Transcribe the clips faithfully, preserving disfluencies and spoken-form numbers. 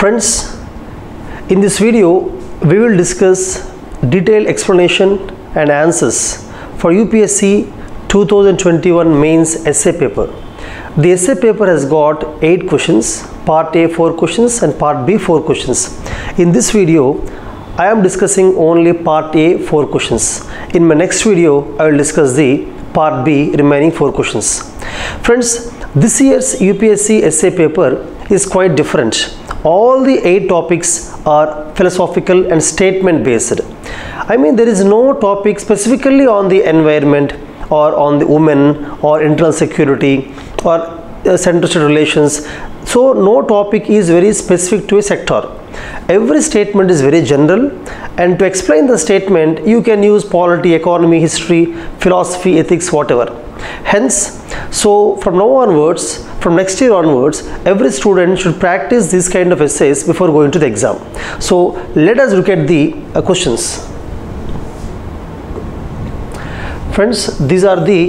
Friends, in this video we will discuss detailed explanation and answers for U P S C twenty twenty-one mains essay paper. The essay paper has got eight questions, part A four questions and part B four questions. In this video I am discussing only part A four questions. In my next video I will discuss the part B remaining four questions. Friends, this year's U P S C essay paper is quite different. All the eight topics are philosophical and statement based. I mean, there is no topic specifically on the environment or on the women or internal security or uh, center-state relations. So no topic is very specific to a sector. Every statement is very general, and to explain the statement you can use polity, economy, history, philosophy, ethics, whatever. Hence, so from now onwards, from next year onwards, every student should practice these kind of essays before going to the exam. So let us look at the uh, questions. Friends, these are the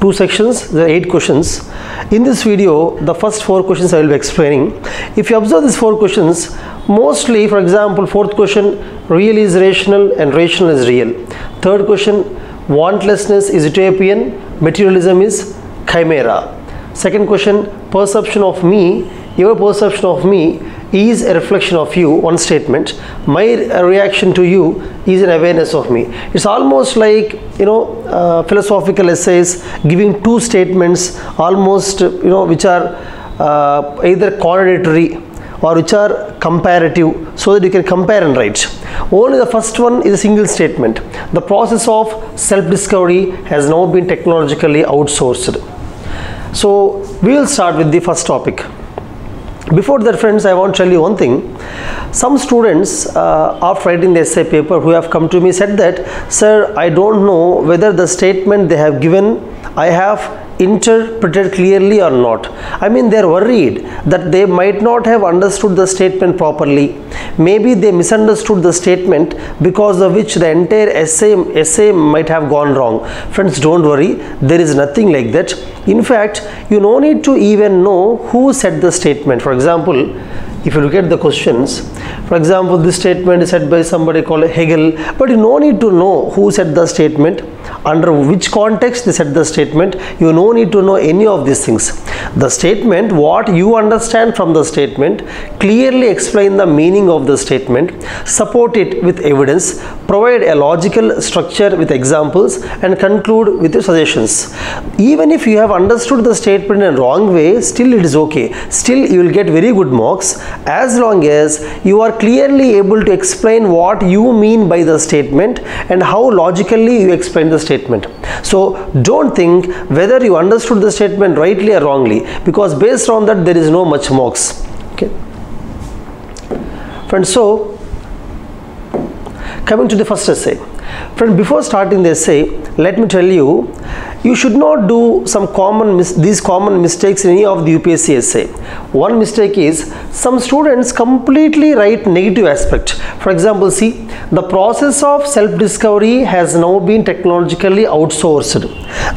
two sections, the eight questions. In this video, the first four questions I will be explaining. If you observe these four questions, mostly, for example, fourth question, real is rational and rational is real. Third question, wantlessness is utopian, materialism is chimera. Second question, perception of me, your perception of me is a reflection of you, one statement. My reaction to you is an awareness of me. It's almost like, you know, uh, philosophical essays giving two statements almost, you know, which are uh, either contradictory or which are comparative, so that you can compare and write. Only the first one is a single statement. The process of self-discovery has now been technologically outsourced. So we will start with the first topic. Before that, friends, I want to tell you one thing. Some students uh, after writing the essay paper who have come to me said that, sir, I don't know whether the statement they have given I have interpreted clearly or not. I mean, they are worried that they might not have understood the statement properly. Maybe they misunderstood the statement, because of which the entire essay, essay might have gone wrong. Friends, don't worry, there is nothing like that. In fact, you no need to even know who said the statement. For example, if you look at the questions, for example, this statement is said by somebody called Hegel, but you no need to know who said the statement, under which context they said the statement. You no need to know any of these things. The statement, what you understand from the statement, clearly explain the meaning of the statement, support it with evidence, provide a logical structure with examples, and conclude with your suggestions. Even if you have understood the statement in a wrong way, still it is okay. Still you will get very good marks, as long as you are clearly able to explain what you mean by the statement and how logically you explain the statement. So don't think whether you understood the statement rightly or wrongly, because based on that there is no much marks. Okay, friends, so coming to the first essay. Friend, before starting the essay, let me tell you, you should not do some common these common mistakes in any of the U P S C essay. One mistake is some students completely write negative aspect. For example, see, the process of self-discovery has now been technologically outsourced.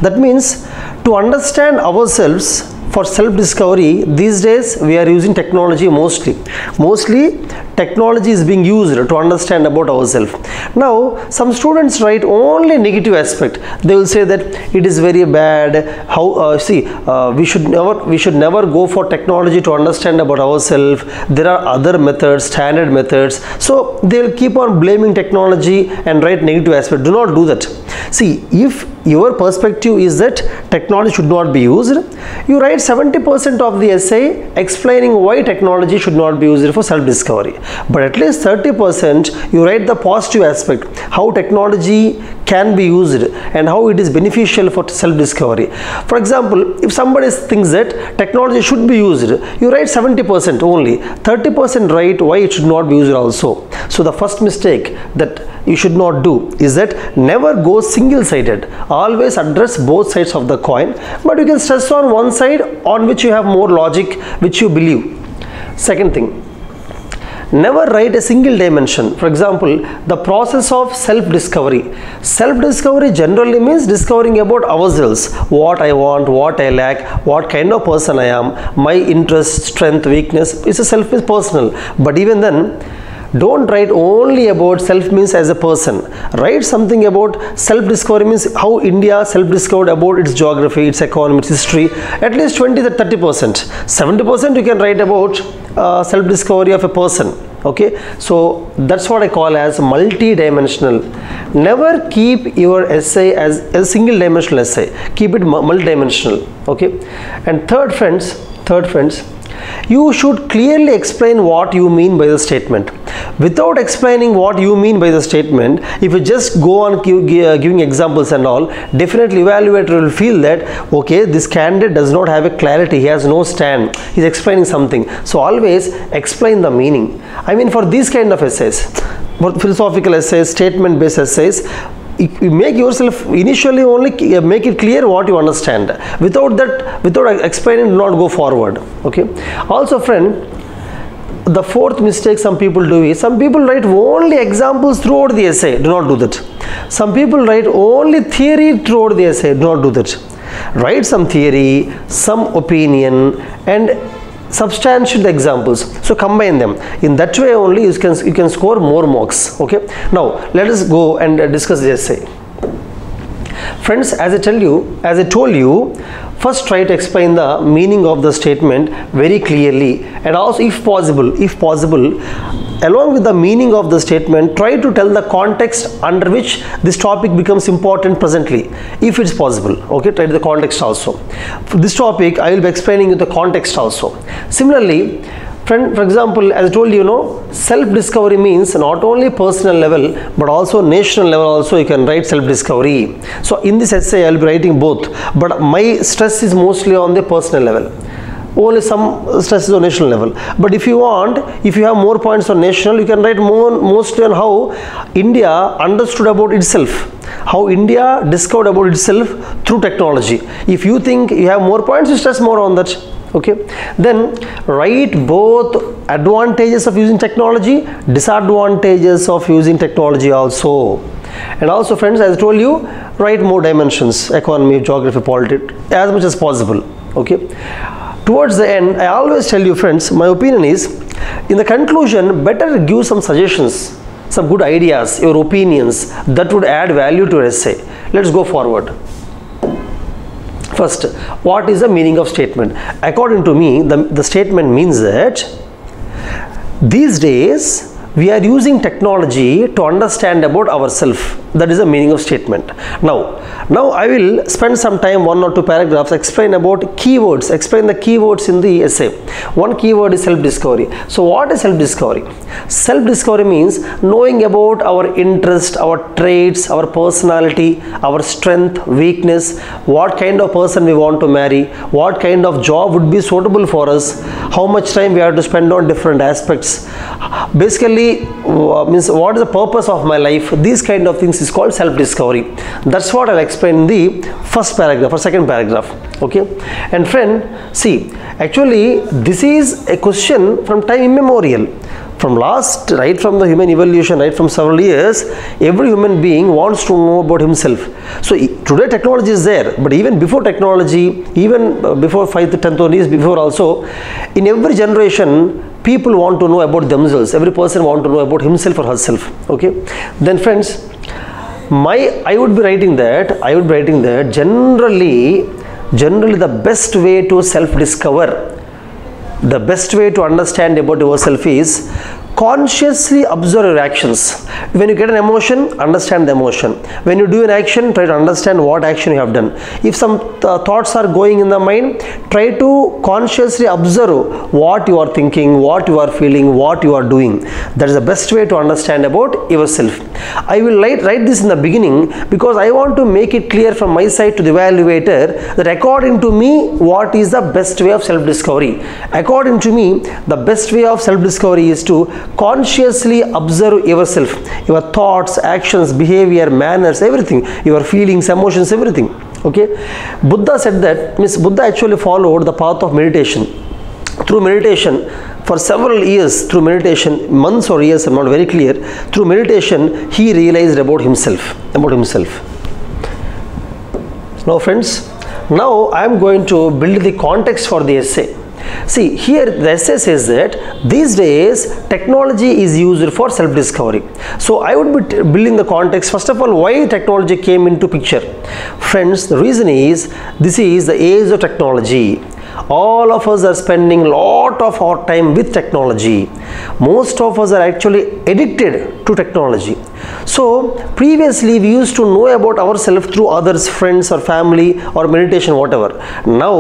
That means, to understand ourselves, for self-discovery, these days we are using technology mostly. Mostly technology is being used to understand about ourselves. Now, some students write only negative aspect. They will say that it is very bad. How uh, see, uh, we should never we should never go for technology to understand about ourselves. There are other methods, standard methods. So they will keep on blaming technology and write negative aspect. Do not do that. See, if your perspective is that technology should not be used, you write seventy percent of the essay explaining why technology should not be used for self-discovery. But at least thirty percent you write the positive aspect, how technology can be used and how it is beneficial for self-discovery. For example, if somebody thinks that technology should be used, you write seventy percent only. thirty percent write why it should not be used also. So the first mistake that you should not do is that never go single-sided. Always address both sides of the coin, but you can stress on one side on which you have more logic, which you believe. Second thing, Never write a single dimension. For example, the process of self-discovery. Self-discovery generally means discovering about ourselves. What I want, what I lack, what kind of person I am, my interest, strength, weakness. It's a self is personal. But even then, don't write only about self means as a person. Write something about self-discovery means how India self-discovered about its geography, its economy, its history. At least twenty to thirty percent. seventy percent you can write about uh, self-discovery of a person. Okay, so that's what I call as multi-dimensional. Never keep your essay as a single-dimensional essay. Keep it multi-dimensional. Okay, and third friends, third friends, you should clearly explain what you mean by the statement. Without explaining what you mean by the statement, if you just go on giving examples and all, definitely evaluator will feel that, okay, this candidate does not have a clarity, he has no stand, he is explaining something. So always explain the meaning. I mean, for these kind of essays, philosophical essays, statement based essays, you make yourself initially only make it clear what you understand. Without that, without explaining, do not go forward. Okay. Also, friend, the fourth mistake some people do is some people write only examples throughout the essay. Do not do that. Some people write only theory throughout the essay. Do not do that. Write some theory, some opinion, and substantiate the examples. So combine them. In that way only you can you can score more marks. Okay. Now let us go and discuss the essay. Friends, as I tell you, as I told you, first try to explain the meaning of the statement very clearly, and also, if possible, if possible, along with the meaning of the statement, try to tell the context under which this topic becomes important presently, if it's possible. Okay, try to the context also. For this topic, I will be explaining you the context also. Similarly, friend, for example, as I told you, you know, self-discovery means not only personal level but also national level also you can write self-discovery. So in this essay I will be writing both, but my stress is mostly on the personal level. Only some stress is on national level. But if you want, if you have more points on national, you can write more mostly on how India understood about itself. How India discovered about itself through technology. If you think you have more points, you stress more on that. Okay, then write both advantages of using technology, disadvantages of using technology also. And also, friends, as I told you, write more dimensions, economy, geography, politics, as much as possible. Okay, towards the end, I always tell you, friends, my opinion is, in the conclusion, better give some suggestions, some good ideas, your opinions that would add value to your essay. Let's go forward. First, what is the meaning of statement? According to me, the, the statement means that these days we are using technology to understand about ourselves. That is the meaning of statement. Now, now I will spend some time, one or two paragraphs, explain about keywords, explain the keywords in the essay. One keyword is self-discovery. So what is self-discovery? Self-discovery means knowing about our interest, our traits, our personality, our strength, weakness, what kind of person we want to marry, what kind of job would be suitable for us, how much time we have to spend on different aspects. Basically, means what is the purpose of my life, these kind of things is called self-discovery. That's what I'll explain in the first paragraph or second paragraph. Okay, and friend, see, actually this is a question from time immemorial. From last, right from the human evolution, right from several years, every human being wants to know about himself. So today technology is there, but even before technology, even before five to ten years before also, in every generation, people want to know about themselves. Every person wants to know about himself or herself. Okay, then friends, my I would be writing that I would be writing that generally, generally the best way to self-discover, the best way to understand about yourself is consciously observe your actions. When you get an emotion, understand the emotion. When you do an action, try to understand what action you have done. If some uh, thoughts are going in the mind, try to consciously observe what you are thinking, what you are feeling, what you are doing. That is the best way to understand about yourself. I will write, write this in the beginning because I want to make it clear from my side to the evaluator that according to me, what is the best way of self-discovery. According to me, the best way of self-discovery is to consciously observe yourself, your thoughts, actions, behavior, manners, everything, your feelings, emotions, everything. Okay, Buddha said that, means Buddha actually followed the path of meditation. through meditation, for several years, through meditation, months or years, I'm not very clear, through meditation, he realized about himself, about himself. Now friends, now I am going to build the context for the essay. See, here the essay says that these days technology is used for self-discovery. So I would be building the context. First of all, why technology came into picture? Friends, the reason is this is the age of technology. All of us are spending a lot of our time with technology. Most of us are actually addicted to technology. So previously we used to know about ourselves through others, friends or family or meditation, whatever. Now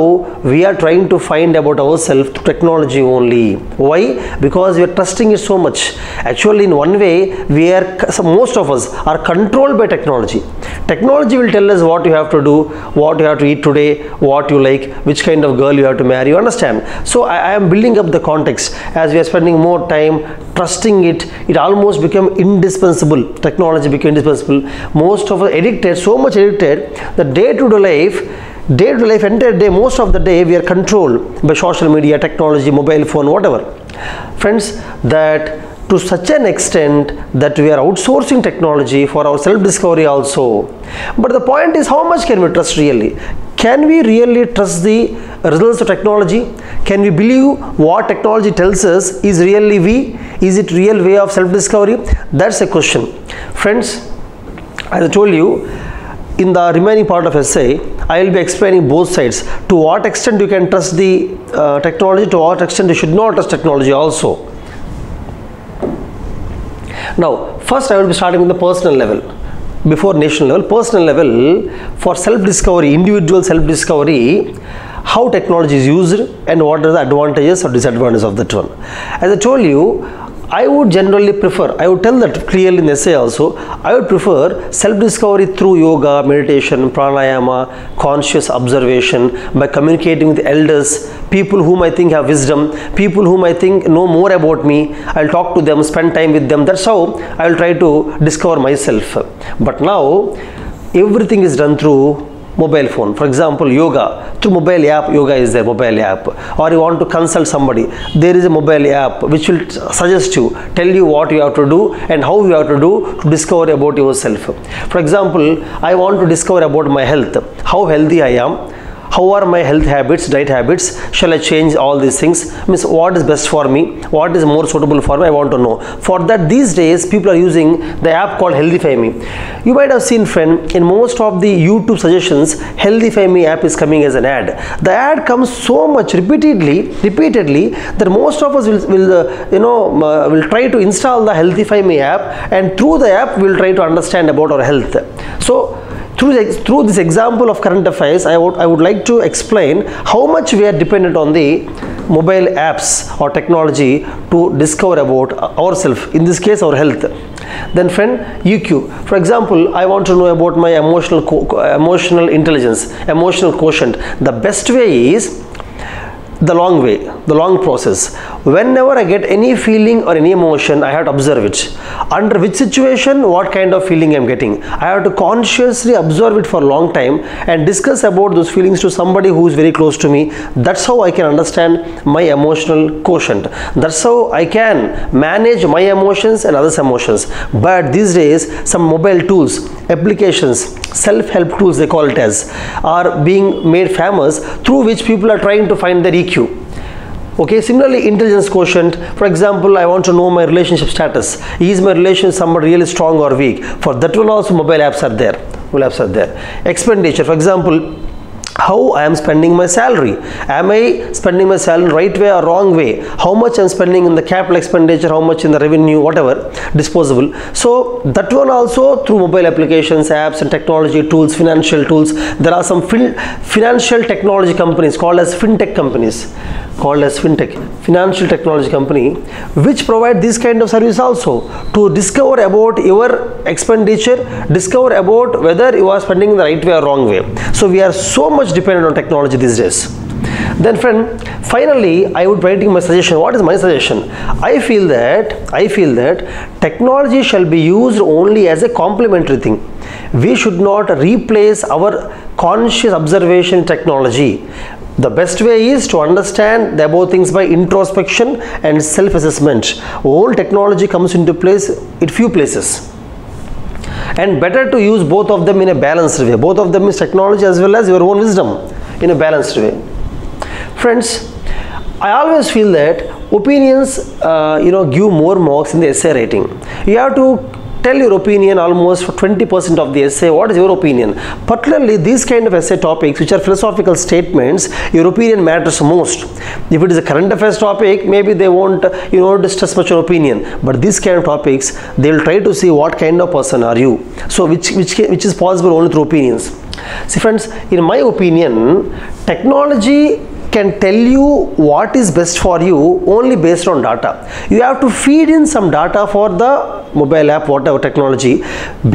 we are trying to find about ourselves through technology only. Why? Because we are trusting it so much. Actually, in one way, we are, most of us are controlled by technology. Technology will tell us what you have to do, what you have to eat today, what you like, which kind of girl you have to marry, you understand. So I, I am building up the context. As we are spending more time trusting it, it almost became indispensable. Technology became indispensable. Most of us addicted, so much addicted, the day-to-day life day-to-day life, entire day, most of the day we are controlled by social media, technology, mobile phone, whatever. Friends, that to such an extent that we are outsourcing technology for our self-discovery also. But the point is, how much can we trust really? Can we really trust the results of technology? Can we believe what technology tells us is really we? Is it real way of self-discovery? That's a question. Friends, as I told you, in the remaining part of essay, I will be explaining both sides. To what extent you can trust the uh, technology, to what extent you should not trust technology also. Now, first I will be starting with the personal level, before national level. Personal level, for self-discovery, individual self-discovery, how technology is used and what are the advantages or disadvantages of that one. As I told you, I would generally prefer, I would tell that clearly in the essay also, I would prefer self-discovery through yoga, meditation, pranayama, conscious observation, by communicating with elders, people whom I think have wisdom, people whom I think know more about me. I will talk to them, spend time with them. That's how I will try to discover myself. But now, everything is done through mobile phone. For example, yoga, through mobile app, yoga is there, mobile app. Or you want to consult somebody, there is a mobile app which will suggest you, tell you what you have to do and how you have to do to discover about yourself. For example, I want to discover about my health, how healthy I am, how are my health habits, diet habits, shall I change all these things, means what is best for me, what is more suitable for me, I want to know. For that, these days people are using the app called Healthify Me. You might have seen, friend, in most of the YouTube suggestions, Healthify Me app is coming as an ad. The ad comes so much repeatedly, repeatedly that most of us will, will uh, you know, uh, will try to install the Healthify Me app, and through the app we will try to understand about our health. So, Through, the, through this example of current affairs, I would, I would like to explain how much we are dependent on the mobile apps or technology to discover about ourselves, in this case our health. Then friend, E Q. For example, I want to know about my emotional, emotional intelligence, emotional quotient. The best way is the long way, the long process. Whenever I get any feeling or any emotion, I have to observe it. Under which situation, what kind of feeling I am getting. I have to consciously observe it for a long time and discuss about those feelings to somebody who is very close to me. That's how I can understand my emotional quotient. That's how I can manage my emotions and others' emotions. But these days, some mobile tools, applications, self-help tools they call it as, are being made famous, through which people are trying to find their E Q. Okay, similarly, intelligence quotient. For example, I want to know my relationship status. Is my relationship somewhat really strong or weak? For that one also, mobile apps are there. Mobile apps are there. Expenditure, for example, how I am spending my salary. Am I spending my salary right way or wrong way? How much I am spending in the capital expenditure, how much in the revenue, whatever, disposable. So that one also through mobile applications, apps and technology tools, financial tools. There are some fin financial technology companies called as FinTech companies, called as FinTech, financial technology company, which provide this kind of service also to discover about your expenditure, discover about whether you are spending the right way or wrong way. So we are so much dependent on technology these days. Then friend, finally, I would writing my suggestion. What is my suggestion? I feel that, I feel that technology shall be used only as a complementary thing. We should not replace our conscious observation technology. The best way is to understand the above things by introspection and self-assessment. All technology comes into place in few places, and better to use both of them in a balanced way. Both of them is technology as well as your own wisdom in a balanced way. Friends, I always feel that opinions uh, you know give more marks in the essay rating. You have to tell your opinion almost for twenty percent of the essay. What is your opinion? Particularly these kind of essay topics which are philosophical statements, your opinion matters most. If it is a current affairs topic, maybe they won't you know discuss much your opinion, but these kind of topics they will try to see what kind of person are you. So which which which is possible only through opinions. See friends, in my opinion, technology can tell you what is best for you only based on data. You have to feed in some data for the mobile app, whatever technology.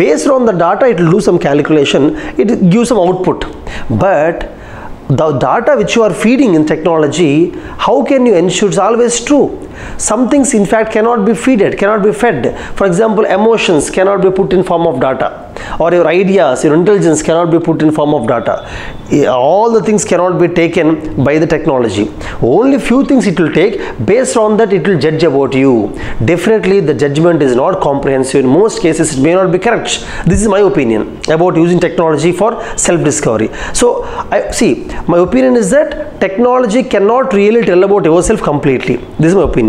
Based on the data, it will do some calculation, it gives some output. But the data which you are feeding in technology, how can you ensure it's always true? Some things in fact cannot be fed, cannot be fed. For example, emotions cannot be put in form of data, or your ideas, your intelligence cannot be put in form of data. All the things cannot be taken by the technology. Only few things it will take. Based on that, it will judge about you. Definitely the judgment is not comprehensive. In most cases, it may not be correct. This is my opinion about using technology for self-discovery. So, I see, my opinion is that technology cannot really tell about yourself completely. This is my opinion.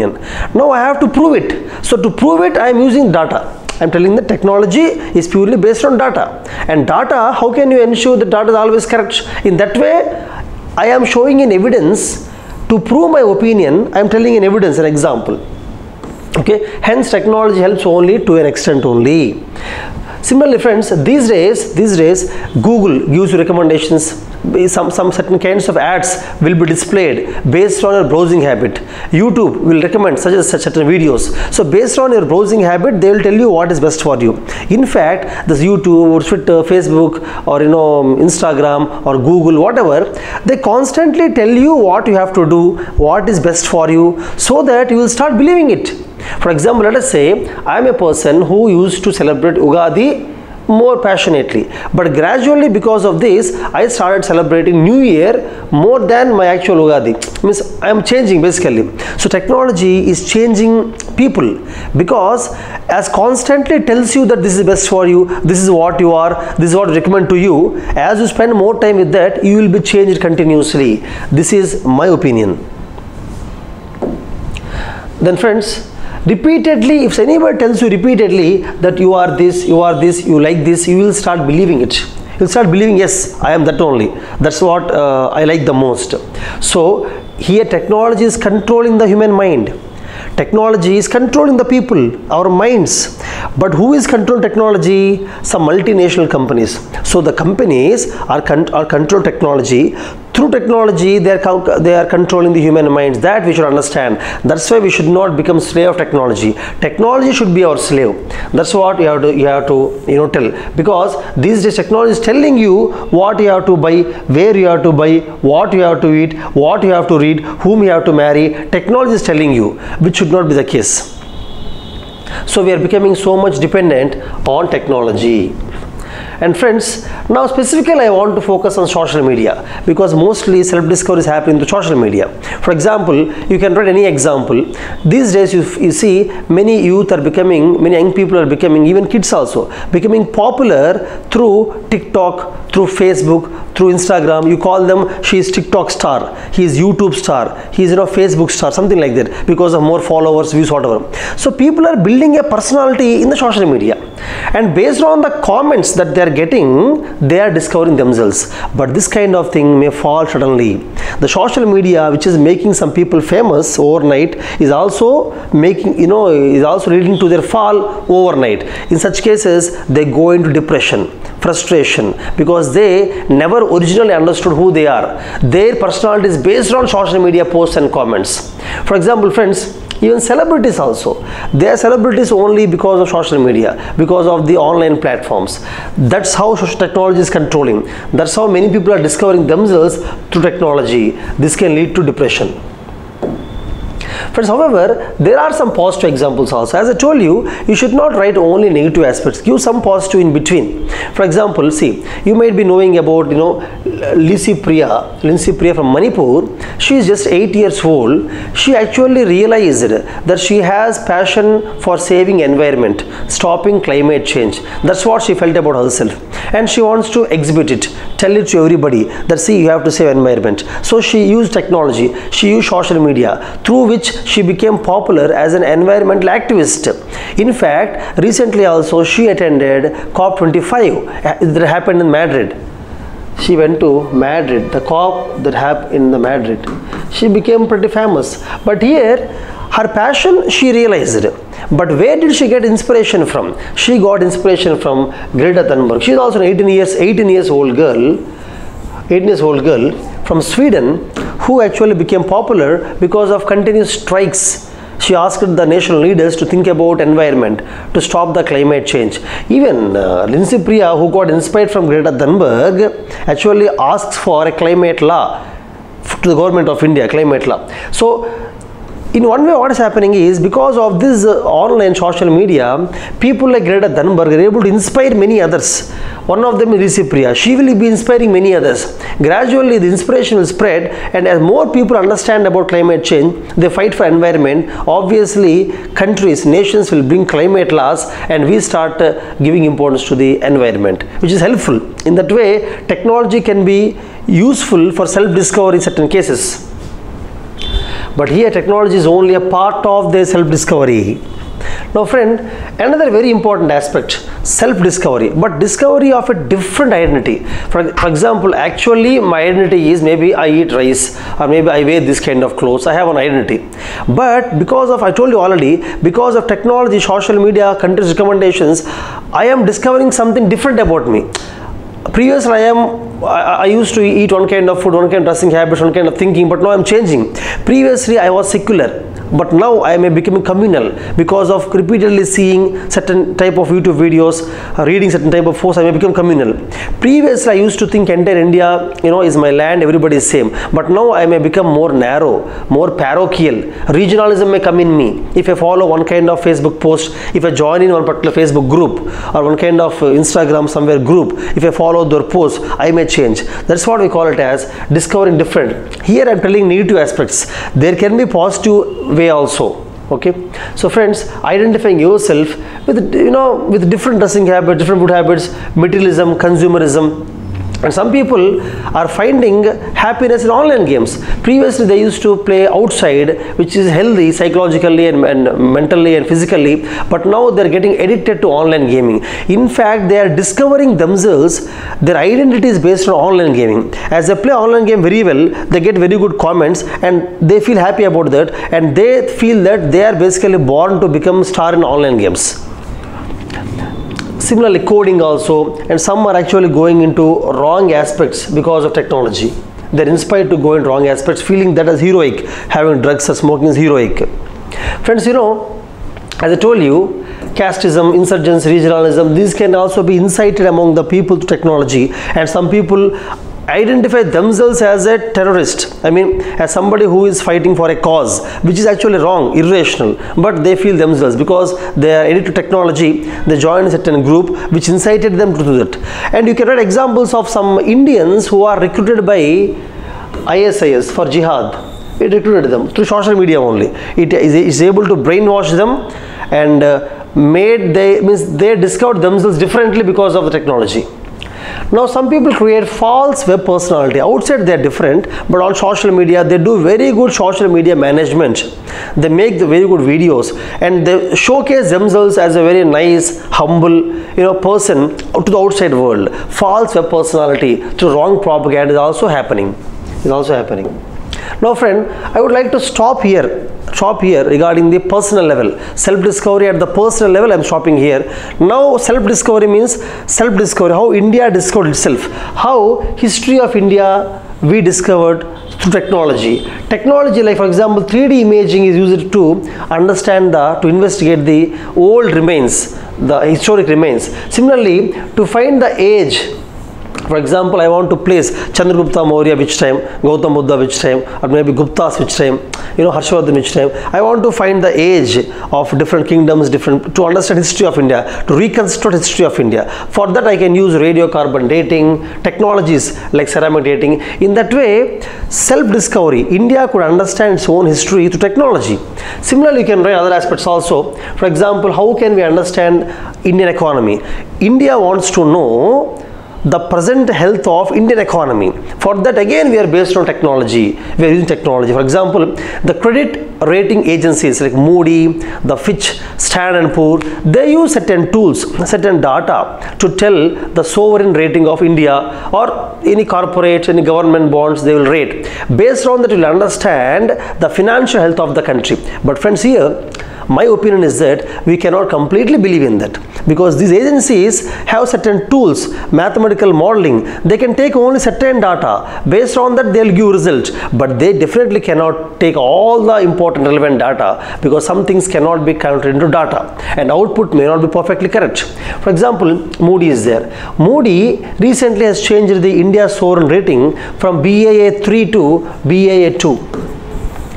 Now I have to prove it. So to prove it, I am using data. I'm telling the technology is purely based on data, and data, how can you ensure that data is always correct? In that way, I am showing an evidence to prove my opinion. I'm telling an evidence, an example. Okay, hence technology helps only to an extent only. Similarly friends, these days these days Google gives you recommendations. Some, some certain kinds of ads will be displayed based on your browsing habit. YouTube will recommend such as such certain videos. So based on your browsing habit, they will tell you what is best for you. In fact, this YouTube or Twitter, Facebook, or you know Instagram or Google, whatever, they constantly tell you what you have to do, what is best for you, so that you will start believing it. For example, let us say I am a person who used to celebrate Ugadi more passionately, but gradually because of this I started celebrating New Year more than my actual Ugadi. Means I am changing basically. So technology is changing people, because as constantly tells you that this is best for you, this is what you are, this is what I recommend to you. As you spend more time with that, you will be changed continuously. This is my opinion. Then friends, repeatedly, if anybody tells you repeatedly that you are this, you are this, you like this, you will start believing it. You'll start believing, yes, I am that only. That's what uh, I like the most. So here technology is controlling the human mind. Technology is controlling the people, our minds. But who is controlling technology? Some multinational companies. So the companies are, con are control technology. Through technology, they are, they are controlling the human minds. That we should understand. That's why we should not become slave of technology. Technology should be our slave. That's what you have to, you have to you know, tell. Because these days technology is telling you what you have to buy, where you have to buy, what you have to eat, what you have to read, whom you have to marry. Technology is telling you, which should not be the case. So we are becoming so much dependent on technology. And friends, now specifically I want to focus on social media, because mostly self-discovery is happening through social media. For example, you can read any example. These days you, you see many youth are becoming, many young people are becoming, even kids also, becoming popular through TikTok, through Facebook, through Instagram. You call them, she is TikTok star, he is YouTube star, he is you know, Facebook star, something like that, because of more followers, views, whatever. So people are building a personality in the social media, and based on the comments that they are getting, they are discovering themselves. But this kind of thing may fall suddenly. The social media, which is making some people famous overnight, is also making you know is also leading to their fall overnight. In such cases, they go into depression, frustration, because they never originally understood who they are. Their personality is based on social media posts and comments. For example, friends, even celebrities also, they are celebrities only because of social media, because of the online platforms. That's how social technology is controlling. That's how many people are discovering themselves through technology. This can lead to depression. Friends, however, there are some positive examples also. As I told you, you should not write only negative aspects. Give some positive in between. For example, see, you might be knowing about, you know, Licypriya, Licypriya from Manipur. She is just eight years old. She actually realized that she has passion for saving environment, stopping climate change. That's what she felt about herself. And she wants to exhibit it, tell it to everybody that, see, you have to save environment. So she used technology, she used social media, through which she became popular as an environmental activist. In fact, recently also she attended COP twenty-five that happened in Madrid. She went to Madrid, the COP that happened in the Madrid. She became pretty famous. But here, her passion she realized. But where did she get inspiration from? She got inspiration from Greta Thunberg. She is also an eighteen years, eighteen years old girl, eighteen years old girl from Sweden, who actually became popular because of continuous strikes. She asked the national leaders to think about environment, to stop the climate change. Even uh, Licypriya, who got inspired from Greta Thunberg, actually asks for a climate law to the government of India, climate law. So, in one way, what is happening is, because of this uh, online social media, people like Greta Thunberg are able to inspire many others. One of them is Licypriya. She will be inspiring many others. Gradually, the inspiration will spread, and as more people understand about climate change, they fight for environment. Obviously, countries, nations will bring climate laws, and we start uh, giving importance to the environment, which is helpful. In that way, technology can be useful for self-discovery in certain cases. But here technology is only a part of their self-discovery. Now friend, another very important aspect, self-discovery, but discovery of a different identity. For, for example, actually my identity is maybe I eat rice, or maybe I wear this kind of clothes. I have an identity. But because of, I told you already, because of technology, social media, countries' recommendations, I am discovering something different about me. Previously, I am I, I used to eat one kind of food, one kind of dressing habits, one kind of thinking, but now I am changing. Previously, I was secular, but now I am becoming communal because of repeatedly seeing certain type of YouTube videos, reading certain type of posts. I may become communal. Previously, I used to think entire India, you know, is my land, everybody is same. But now I may become more narrow, more parochial. Regionalism may come in me if I follow one kind of Facebook post, if I join in one particular Facebook group or one kind of Instagram somewhere group. If I follow their posts, I may change. That's what we call it as discovering different. Here I am telling negative aspects. There can be positive way also. Okay, so friends, identifying yourself with, you know, with different dressing habits, different food habits, materialism, consumerism. And some people are finding happiness in online games. Previously, they used to play outside, which is healthy psychologically and, and mentally and physically. But now they're getting addicted to online gaming. In fact, they are discovering themselves. Their identity is based on online gaming. As they play online game very well, they get very good comments and they feel happy about that. And they feel that they are basically born to become star in online games. Similarly, coding also, and some are actually going into wrong aspects because of technology. They're inspired to go in wrong aspects, feeling that as heroic, having drugs or smoking is heroic. Friends, you know, as I told you, casteism, insurgence, regionalism, these can also be incited among the people to technology, and some people identify themselves as a terrorist. I mean, as somebody who is fighting for a cause, which is actually wrong, irrational. But they feel themselves because they are addicted to technology. They join a certain group which incited them to do that. And you can read examples of some Indians who are recruited by I S I S for jihad. It recruited them through social media only. It is able to brainwash them and uh, made they means they discovered themselves differently because of the technology. Now some people create false web personality. Outside they are different, but on social media they do very good social media management. They make the very good videos and they showcase themselves as a very nice, humble, you know, person to the outside world. False web personality through wrong propaganda is also happening. Is also happening. Now friend, I would like to stop here. Stop here regarding the personal level. Self-discovery at the personal level, I am stopping here. Now self-discovery means self-discovery, how India discovered itself. How history of India we discovered through technology. Technology like for example three D imaging is used to understand the, to investigate the old remains, the historic remains. Similarly, to find the age For example, I want to place Chandragupta Maurya which time, Gautam Buddha which time, or maybe Gupta's which time, you know, Harshvardhan which time. I want to find the age of different kingdoms, different, to understand history of India, to reconstruct history of India. For that I can use radiocarbon dating, technologies like ceramic dating. In that way, self-discovery, India could understand its own history through technology. Similarly, you can write other aspects also. For example, how can we understand Indian economy? India wants to know the present health of Indian economy. For that again we are based on technology, we are using technology. For example, the credit rating agencies like Moody, the Fitch, Standard and Poor, they use certain tools, certain data to tell the sovereign rating of India or any corporate, any government bonds they will rate. Based on that you will understand the financial health of the country. But friends, here my opinion is that we cannot completely believe in that, because these agencies have certain tools, mathematical modeling, they can take only certain data, based on that they will give results, but they definitely cannot take all the important relevant data, because some things cannot be counted into data and output may not be perfectly correct. For example, Moody is there. Moody recently has changed the India sovereign rating from B A A three to B A A two.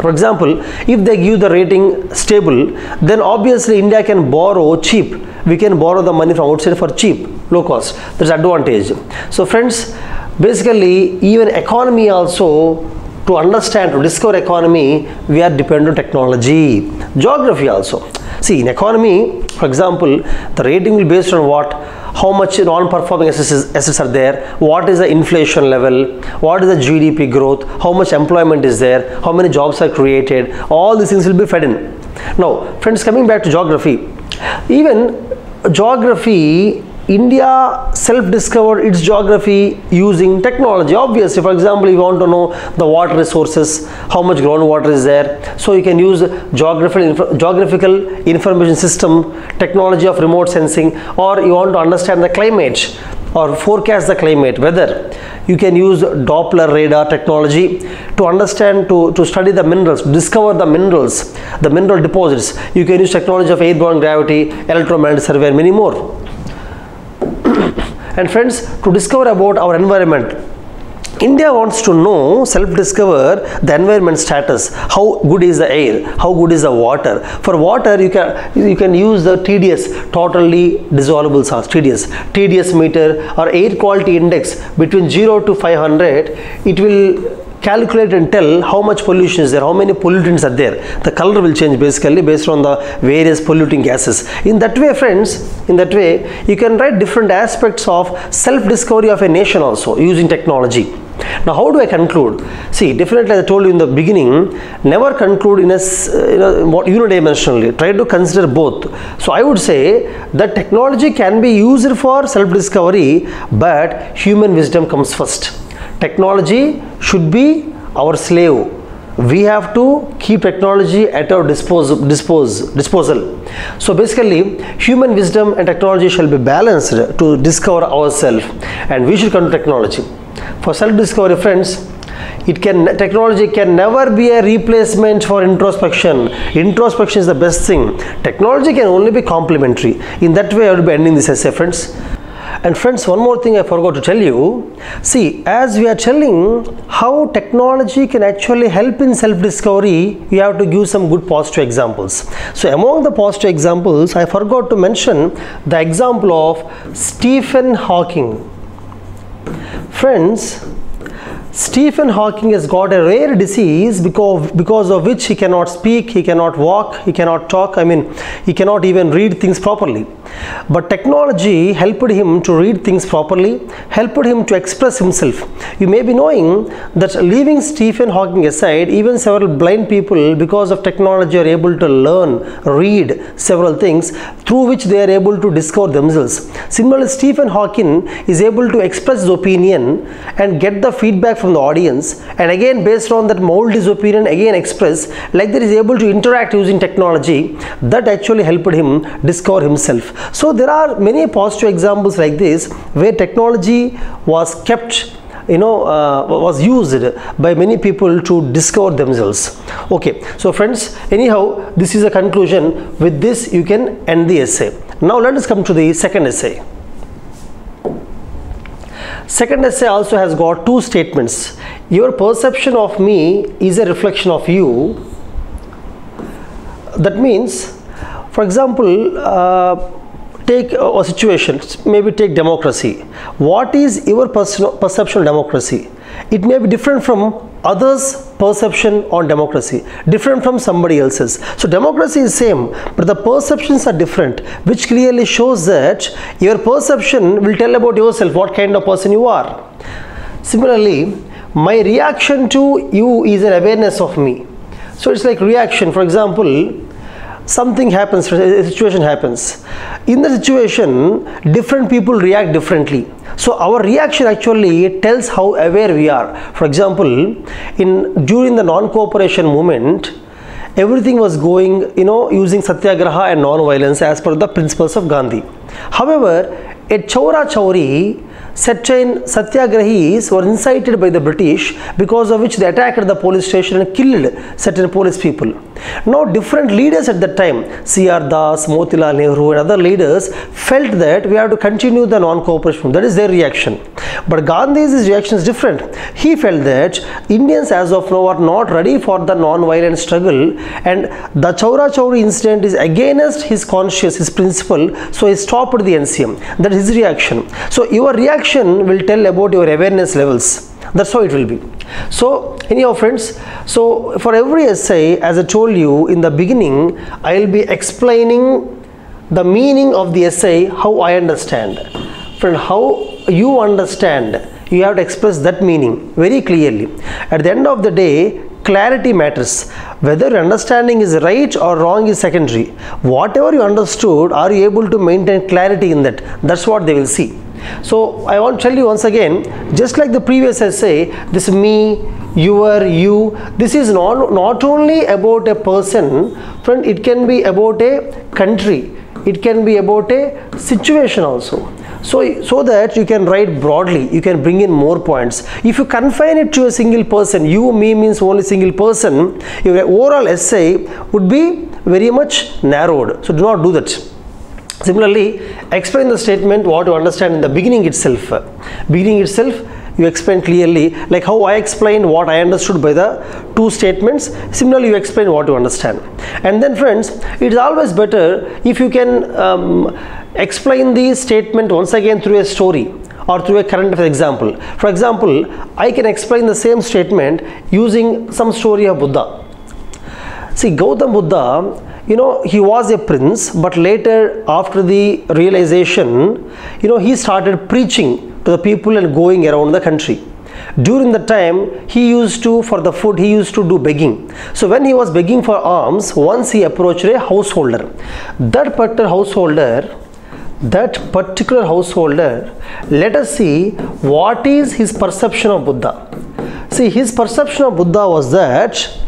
For example, if they give the rating stable, then obviously India can borrow cheap. We can borrow the money from outside for cheap, low cost. That's advantage. So friends, basically even economy also, to understand, to discover economy, we are dependent on technology. Geography also. See, in economy, for example, the rating will be based on what? How much non-performing assets are there, what is the inflation level, what is the G D P growth, how much employment is there, how many jobs are created, all these things will be fed in. Now, friends, coming back to geography, even geography, India self-discovered its geography using technology. Obviously, for example, you want to know the water resources, how much groundwater is there. So you can use geographical, geographical information system, technology of remote sensing, or you want to understand the climate or forecast the climate, weather. You can use Doppler radar technology to understand, to, to study the minerals, discover the minerals, the mineral deposits. You can use technology of airborne gravity, electromagnetic survey, and many more. And friends, to discover about our environment, India wants to know, self-discover the environment status. How good is the air? How good is the water? For water, you can you can use the T D S, totally dissolvable salts, T D S, T D S meter or air quality index between zero to five hundred. It will calculate and tell how much pollution is there, how many pollutants are there. The color will change basically based on the various polluting gases. In that way, friends, in that way, you can write different aspects of self-discovery of a nation also using technology. Now, how do I conclude? See, definitely as I told you in the beginning, never conclude in a, in a unidimensionally. Try to consider both. So I would say that technology can be used for self-discovery, but human wisdom comes first. Technology should be our slave. We have to keep technology at our dispose, dispose, disposal. So basically, human wisdom and technology shall be balanced to discover ourselves, and we should come to technology. For self-discovery, friends, it can technology can never be a replacement for introspection. Introspection is the best thing. Technology can only be complementary. In that way, I will be ending this essay, friends. And friends, one more thing I forgot to tell you. See, as we are telling how technology can actually help in self-discovery, we have to give some good positive examples. So among the positive examples, I forgot to mention the example of Stephen Hawking. Friends, Stephen Hawking has got a rare disease because, because of which he cannot speak, he cannot walk, he cannot talk, I mean, he cannot even read things properly. But technology helped him to read things properly, helped him to express himself. You may be knowing that leaving Stephen Hawking aside, even several blind people, because of technology, are able to learn, read several things through which they are able to discover themselves. Similarly, Stephen Hawking is able to express his opinion and get the feedback from the audience, and again based on that mold his opinion, again express, like that is able to interact using technology. That actually helped him discover himself. So there are many positive examples like this where technology was kept, you know, uh, was used by many people to discover themselves. Okay, so friends, anyhow, this is a conclusion. With this you can end the essay. Now let us come to the second essay. Second essay also has got two statements. Your perception of me is a reflection of you. That means, for example, uh, take a situation, maybe take democracy. What is your perception of democracy? It may be different from others' perception on democracy, different from somebody else's. So democracy is same, but the perceptions are different, which clearly shows that your perception will tell about yourself, what kind of person you are. Similarly, my reaction to you is an awareness of me. So it's like reaction. For example, something happens, a situation happens. In the situation, different people react differently. So our reaction actually tells how aware we are. For example, in during the non-cooperation movement, everything was going, you know, using satyagraha and non-violence as per the principles of Gandhi. However, at Chaura Chauri, certain satyagrahis were incited by the British, because of which they attacked the police station and killed certain police people. Now different leaders at that time, C R Das, Motilal Nehru and other leaders, felt that we have to continue the non-cooperation. That is their reaction. But Gandhi's reaction is different. He felt that Indians as of now are not ready for the non-violent struggle, and the Chaura Chauri incident is against his conscience, his principle, so he stopped the N C M. That is his reaction. So your reaction will tell about your awareness levels. That's how it will be. So anyhow friends, so for every essay, as I told you in the beginning, I will be explaining the meaning of the essay, how I understand. Friend, how you understand, you have to express that meaning very clearly. At the end of the day, clarity matters. Whether understanding is right or wrong is secondary. Whatever you understood, are you able to maintain clarity in that? That's what they will see. So I want to tell you once again, just like the previous essay, this me, your, you, this is not, not only about a person, friend, it can be about a country, it can be about a situation also. So, so that you can write broadly, you can bring in more points. If you confine it to a single person, you, me means only single person, your overall essay would be very much narrowed. So do not do that. Similarly, explain the statement what you understand in the beginning itself. Beginning itself, you explain clearly, like how I explained what I understood by the two statements. Similarly, you explain what you understand. And then friends, it is always better if you can um, explain the statement once again through a story or through a current affairs example. For example, I can explain the same statement using some story of Buddha. See, Gautam Buddha, you know, he was a prince, but later after the realization, you know, he started preaching to the people and going around the country. During the time, he used to, for the food, he used to do begging. So when he was begging for alms, once he approached a householder. That particular householder, that particular householder, let us see what is his perception of Buddha. See, his perception of Buddha was that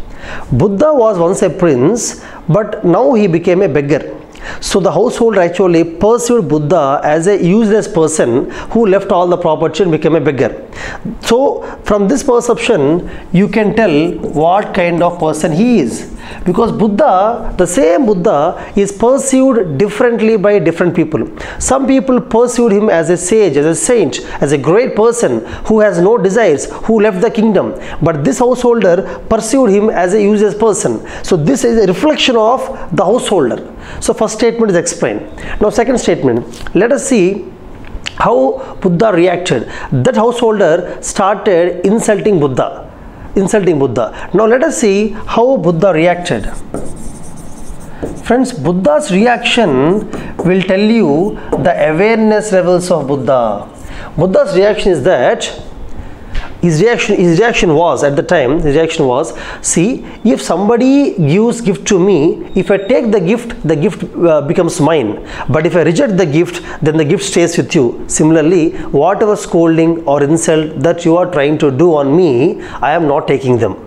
Buddha was once a prince, but now he became a beggar. So the householder actually perceived Buddha as a useless person who left all the property and became a beggar. So from this perception, you can tell what kind of person he is. Because Buddha, the same Buddha, is perceived differently by different people. Some people perceived him as a sage, as a saint, as a great person who has no desires, who left the kingdom. But this householder perceived him as a useless person. So this is a reflection of the householder. So first statement is explained. Now second statement, let us see how Buddha reacted. That householder started insulting Buddha. Insulting Buddha. Now let us see how Buddha reacted. Friends, Buddha's reaction will tell you the awareness levels of Buddha. Buddha's reaction is that his reaction, his reaction was at the time, his reaction was, see, if somebody gives gift to me, if I take the gift, the gift uh, becomes mine. But if I reject the gift, then the gift stays with you. Similarly, whatever scolding or insult that you are trying to do on me, I am not taking them.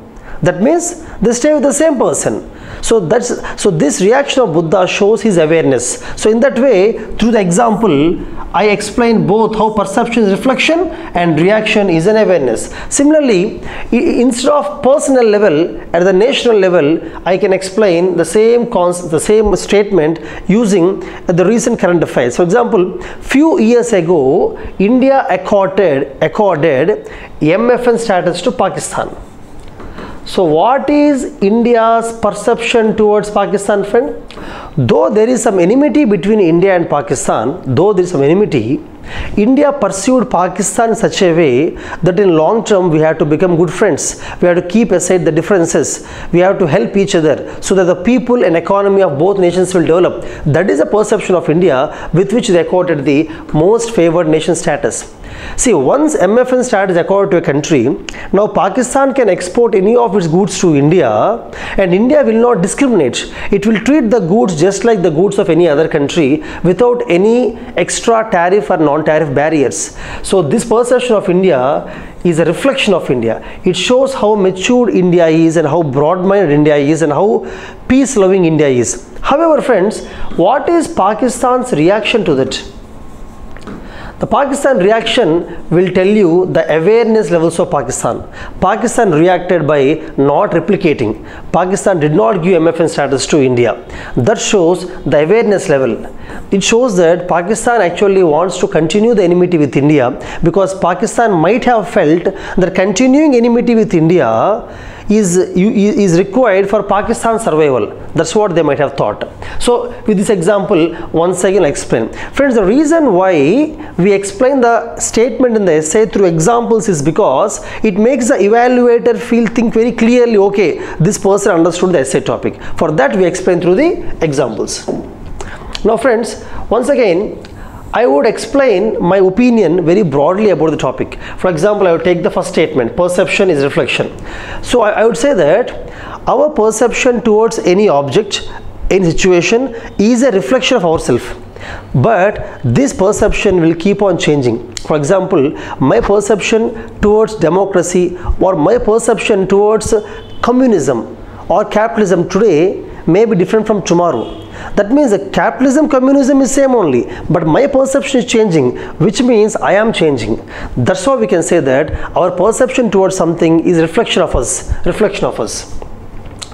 That means they stay with the same person. So that's so this reaction of Buddha shows his awareness. So in that way, through the example, I explain both how perception is reflection and reaction is an awareness. Similarly, instead of personal level, at the national level, I can explain the same concept, the same statement using the recent current affairs. For example, few years ago, India accorded accorded M F N status to Pakistan. So what is India's perception towards Pakistan, friend? Though there is some enmity between India and Pakistan, though there is some enmity, India pursued Pakistan in such a way that in long term we have to become good friends. We have to keep aside the differences. We have to help each other so that the people and economy of both nations will develop. That is a perception of India with which they accorded the most favored nation status. See, once M F N status is accorded to a country, now Pakistan can export any of its goods to India, and India will not discriminate. It will treat the goods just like the goods of any other country without any extra tariff or non-tariff barriers. So this perception of India is a reflection of India. It shows how matured India is and how broad-minded India is and how peace-loving India is. However, friends, what is Pakistan's reaction to that? The Pakistan reaction will tell you the awareness levels of Pakistan. Pakistan reacted by not replicating. Pakistan did not give M F N status to India. That shows the awareness level. It shows that Pakistan actually wants to continue the enmity with India, because Pakistan might have felt that continuing enmity with India is, is required for Pakistan's survival. That's what they might have thought. So with this example, once again I explain. Friends, the reason why we explain the statement in the essay through examples is because it makes the evaluator feel, think very clearly, okay, this person understood the essay topic. For that we explain through the examples. Now friends, once again, I would explain my opinion very broadly about the topic. For example, I would take the first statement, perception is reflection. So I, I would say that our perception towards any object, any situation is a reflection of ourselves. But this perception will keep on changing. For example, my perception towards democracy or my perception towards communism or capitalism today may be different from tomorrow. That means that capitalism, communism is same only, but my perception is changing, which means I am changing. That's why we can say that our perception towards something is reflection of us, reflection of us.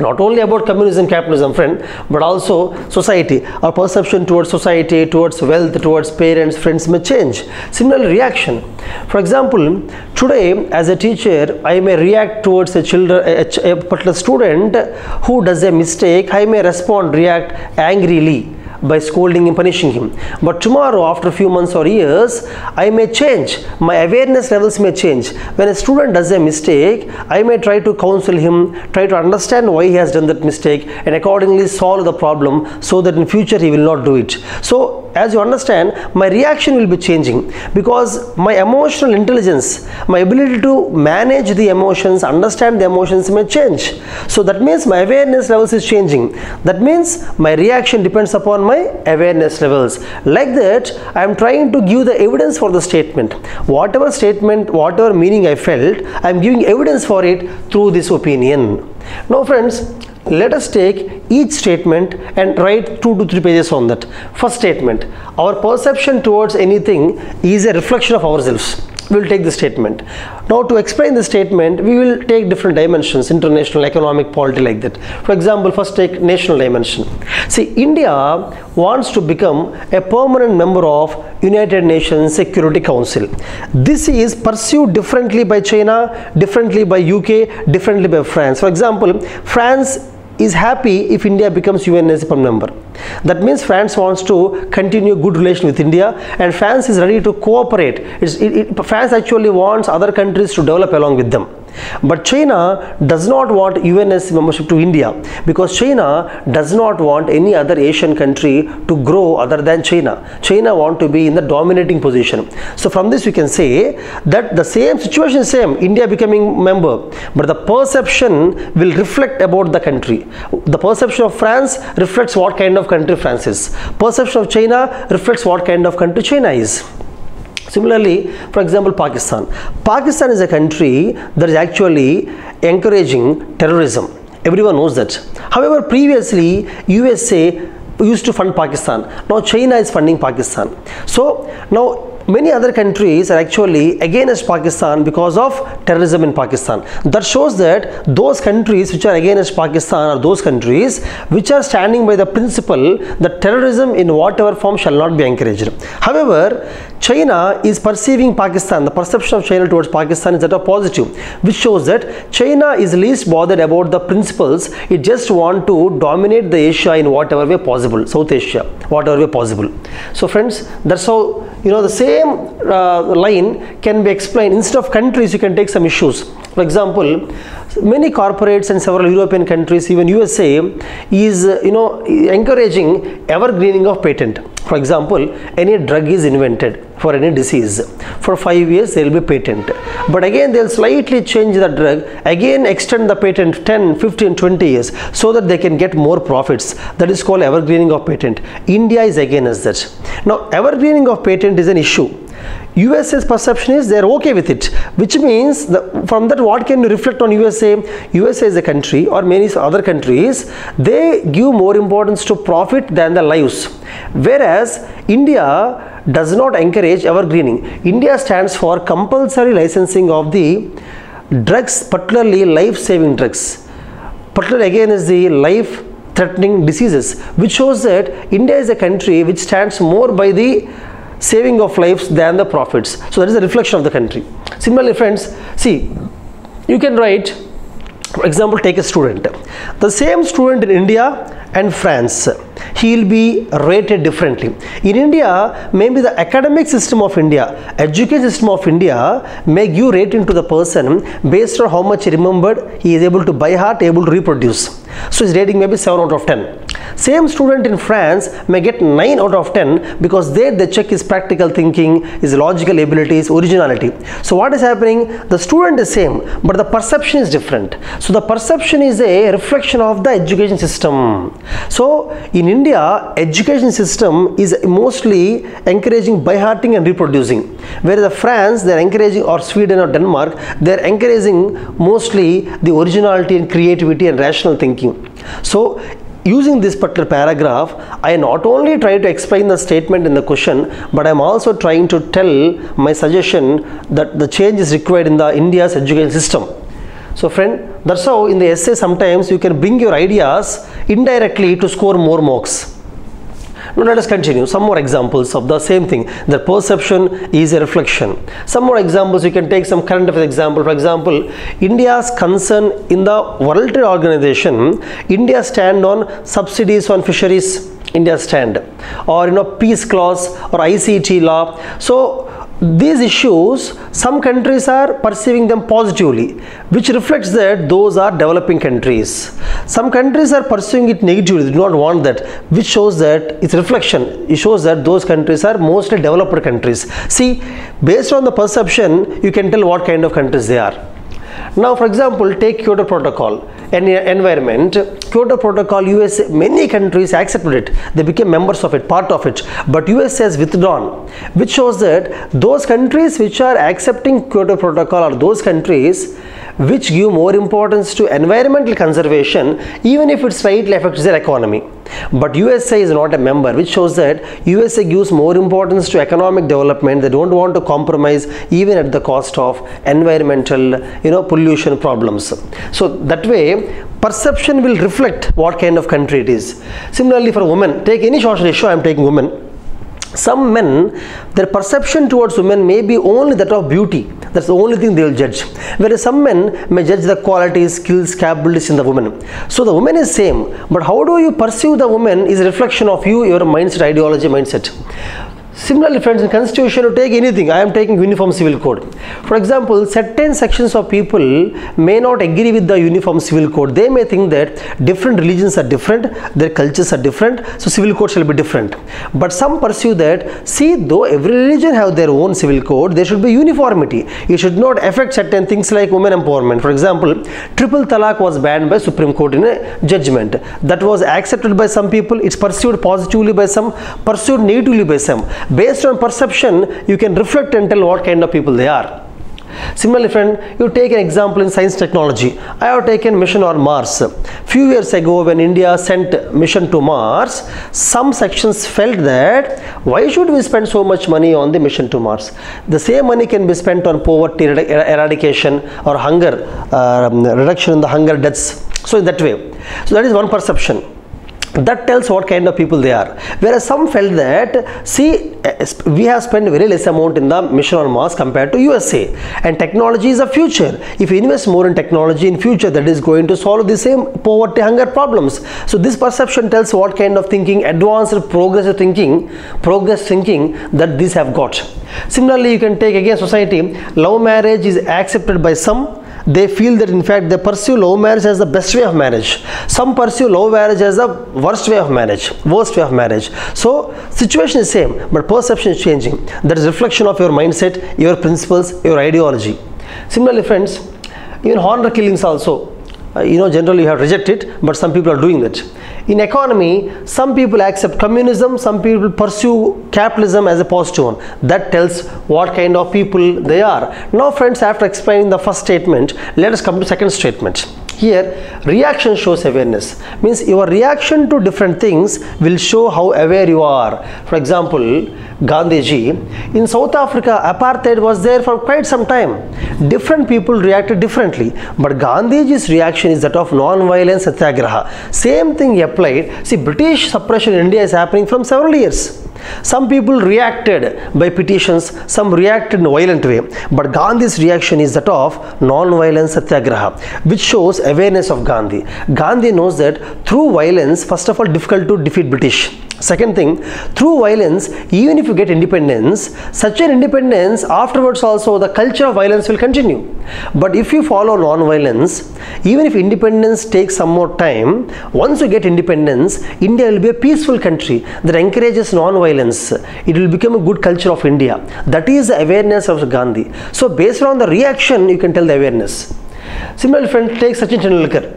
Not only about communism, capitalism, friend, but also society. Our perception towards society, towards wealth, towards parents, friends may change. Similar reaction. For example, today as a teacher, I may react towards a, children, a, a particular student who does a mistake. I may respond, react angrily by scolding and punishing him. But tomorrow, after a few months or years, I may change. My awareness levels may change. When a student does a mistake, I may try to counsel him, try to understand why he has done that mistake and accordingly solve the problem so that in future he will not do it. So as you understand, my reaction will be changing, because my emotional intelligence, my ability to manage the emotions, understand the emotions may change. So that means my awareness levels is changing. That means my reaction depends upon my awareness levels. Like that, I am trying to give the evidence for the statement. Whatever statement, whatever meaning I felt, I am giving evidence for it through this opinion. Now friends, let us take each statement and write two to three pages on that. First statement, our perception towards anything is a reflection of ourselves. We will take this statement. Now to explain this statement, we will take different dimensions, international, economic, polity, like that. For example, first take national dimension. See, India wants to become a permanent member of United Nations Security Council. This is pursued differently by China, differently by U K, differently by France. For example, France is happy if India becomes U N as a member. That means France wants to continue good relation with India, and France is ready to cooperate. It's, it, it, France actually wants other countries to develop along with them. But China does not want U N S C membership to India, because China does not want any other Asian country to grow other than China. China wants to be in the dominating position. So from this we can say that the same situation is same, India becoming member, but the perception will reflect about the country. The perception of France reflects what kind of country France is. Perception of China reflects what kind of country China is. Similarly, for example, Pakistan. Pakistan is a country that is actually encouraging terrorism. Everyone knows that. However, previously, U S A used to fund Pakistan. Now, China is funding Pakistan. So, now many other countries are actually against Pakistan because of terrorism in Pakistan. That shows that those countries which are against Pakistan are those countries which are standing by the principle that terrorism in whatever form shall not be encouraged. However, China is perceiving Pakistan, the perception of China towards Pakistan is that of positive, which shows that China is least bothered about the principles, it just wants to dominate the Asia in whatever way possible, South Asia, whatever way possible. So friends, that's how, you know, the same Uh, line can be explained. Instead of countries, you can take some issues. For example, many corporates and several European countries, even U S A, is uh, you know encouraging evergreening of patent. For example, any drug is invented for any disease. For five years, there will be patent. But again, they'll slightly change the drug, again extend the patent ten, fifteen, twenty years so that they can get more profits. That is called evergreening of patent. India is against that. Now, evergreening of patent is an issue. U S A's perception is they are okay with it, which means the, from that what can you reflect on U S A? U S A is a country, or many other countries, they give more importance to profit than the lives, whereas India does not encourage evergreening. India stands for compulsory licensing of the drugs, particularly life-saving drugs, particularly again is the life threatening diseases, which shows that India is a country which stands more by the saving of lives than the profits. So that is a reflection of the country. Similarly, friends, see, you can write, for example, take a student. The same student in India and France, he will be rated differently. In India, maybe the academic system of India, education system of India may give rating to the person based on how much he remembered, he is able to by heart, able to reproduce. So his rating may be seven out of ten. Same student in France may get nine out of ten because there they check his practical thinking, his logical abilities, originality. So what is happening? The student is same, but the perception is different. So the perception is a reflection of the education system. So in India, education system is mostly encouraging by-hearting and reproducing, whereas the France, they are encouraging, or Sweden or Denmark, they are encouraging mostly the originality and creativity and rational thinking. So using this particular paragraph, I not only try to explain the statement in the question, but I am also trying to tell my suggestion that the change is required in the India's education system. So friend, that's how in the essay sometimes you can bring your ideas indirectly to score more marks. Now let us continue. Some more examples of the same thing. The perception is a reflection. Some more examples, you can take some current affairs example. For example, India's concern in the World Trade Organization, India stand on subsidies on fisheries, India stand, or you know peace clause or I C T law. So these issues, some countries are perceiving them positively, which reflects that those are developing countries. Some countries are pursuing it negatively, they do not want that, which shows that it's reflection. It shows that those countries are mostly developed countries. See, based on the perception, you can tell what kind of countries they are. Now, for example, take Kyoto Protocol and environment. Kyoto Protocol, U S A, many countries accepted it. They became members of it, part of it. But U S A has withdrawn, which shows that those countries which are accepting Kyoto Protocol are those countries which give more importance to environmental conservation, even if it slightly affects their economy. But U S A is not a member, which shows that U S A gives more importance to economic development. They don't want to compromise even at the cost of environmental, you know, pollution problems. So that way, perception will reflect what kind of country it is. Similarly, for women, take any social issue, I am taking women. Some men, their perception towards women may be only that of beauty. That's the only thing they will judge. Whereas some men may judge the qualities, skills, capabilities in the woman. So the woman is same, but how do you perceive the woman is a reflection of you, your mindset, ideology, mindset. Similarly, friends, in constitution, you take anything. I am taking Uniform Civil Code. For example, certain sections of people may not agree with the Uniform Civil Code. They may think that different religions are different, their cultures are different, so civil code shall be different. But some pursue that, see, though every religion have their own civil code, there should be uniformity. It should not affect certain things like women empowerment. For example, triple talaq was banned by Supreme Court in a judgment. That was accepted by some people, it's pursued positively by some, pursued negatively by some. Based on perception, you can reflect and tell what kind of people they are. Similarly, friend, you take an example in science technology. I have taken mission on Mars. Few years ago, when India sent mission to Mars, some sections felt that why should we spend so much money on the mission to Mars? The same money can be spent on poverty eradication or hunger, uh, reduction in the hunger deaths. So in that way, so that is one perception. That tells what kind of people they are. Whereas some felt that, see, we have spent very less amount in the mission on Mars compared to U S A, and technology is a future. If you invest more in technology in future, that is going to solve the same poverty hunger problems. So this perception tells what kind of thinking, advanced progressive thinking, progress thinking that these have got. Similarly, you can take again society. Love marriage is accepted by some. They feel that in fact they pursue love marriage as the best way of marriage. Some pursue love marriage as the worst way of marriage, worst way of marriage. So situation is same, but perception is changing. That is reflection of your mindset, your principles, your ideology. Similarly, friends, even honor killings also. Uh, you know, generally you have rejected it, but some people are doing it. In economy, some people accept communism, some people pursue capitalism as a positive one. That tells what kind of people they are. Now, friends, after explaining the first statement, let us come to second statement. Here, reaction shows awareness. Means your reaction to different things will show how aware you are. For example, Gandhiji, in South Africa, apartheid was there for quite some time. Different people reacted differently. But Gandhiji's reaction is that of non-violence satyagraha. Same thing applied. See, British suppression in India is happening from several years. Some people reacted by petitions, some reacted in a violent way. But Gandhi's reaction is that of non-violence satyagraha, which shows awareness of Gandhi. Gandhi knows that through violence, first of all, difficult to defeat British. Second thing, through violence, even if you get independence, such an independence, afterwards also the culture of violence will continue. But if you follow non-violence, even if independence takes some more time, once you get independence, India will be a peaceful country that encourages non-violence. It will become a good culture of India. That is the awareness of Gandhi. So based on the reaction, you can tell the awareness. Similarly, friend, take Sachin Tendulkar.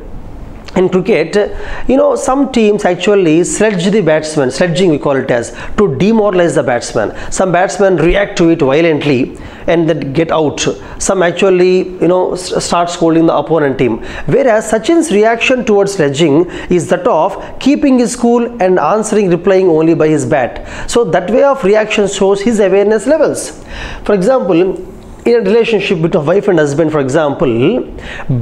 In cricket, you know, some teams actually sledge the batsman, sledging we call it as, to demoralize the batsman. Some batsmen react to it violently and then get out. Some actually, you know, start scolding the opponent team. Whereas Sachin's reaction towards sledging is that of keeping his cool and answering, replying only by his bat. So that way of reaction shows his awareness levels. For example, in a relationship between wife and husband, for example,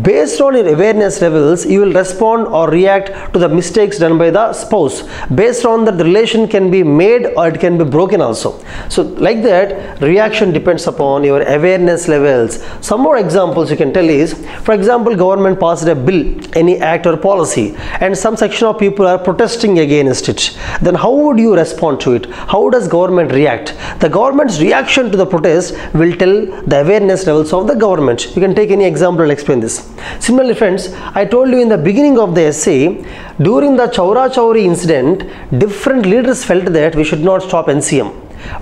based on your awareness levels, you will respond or react to the mistakes done by the spouse. Based on that, the relation can be made or it can be broken also. So like that, reaction depends upon your awareness levels. Some more examples you can tell is, for example, government passed a bill, any act or policy, and some section of people are protesting against it. Then how would you respond to it? How does government react? The government's reaction to the protest will tell the awareness levels of the government. You can take any example and explain this. Similarly, friends, I told you in the beginning of the essay, during the Chaura Chauri incident, different leaders felt that we should not stop N C M.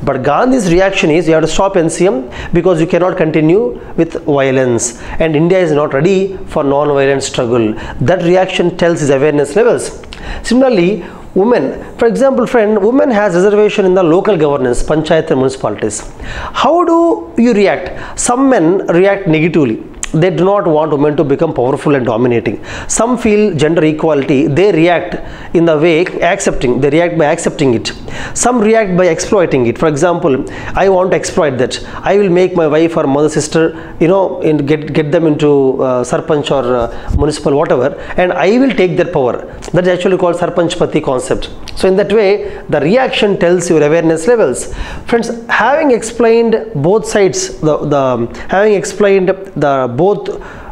But Gandhi's reaction is you have to stop N C M because you cannot continue with violence and India is not ready for non-violent struggle. That reaction tells his awareness levels. Similarly, women, for example, friend, women has reservation in the local governance, panchayat and municipalities. How do you react? Some men react negatively. They do not want women to become powerful and dominating. Some feel gender equality. They react in the way accepting. They react by accepting it. Some react by exploiting it. For example, I want to exploit that. I will make my wife or mother, sister, you know, in get, get them into uh, sarpanch or uh, municipal whatever, and I will take their power. That is actually called sarpanchpati concept. So in that way, the reaction tells your awareness levels. Friends, having explained both sides, the, the having explained the both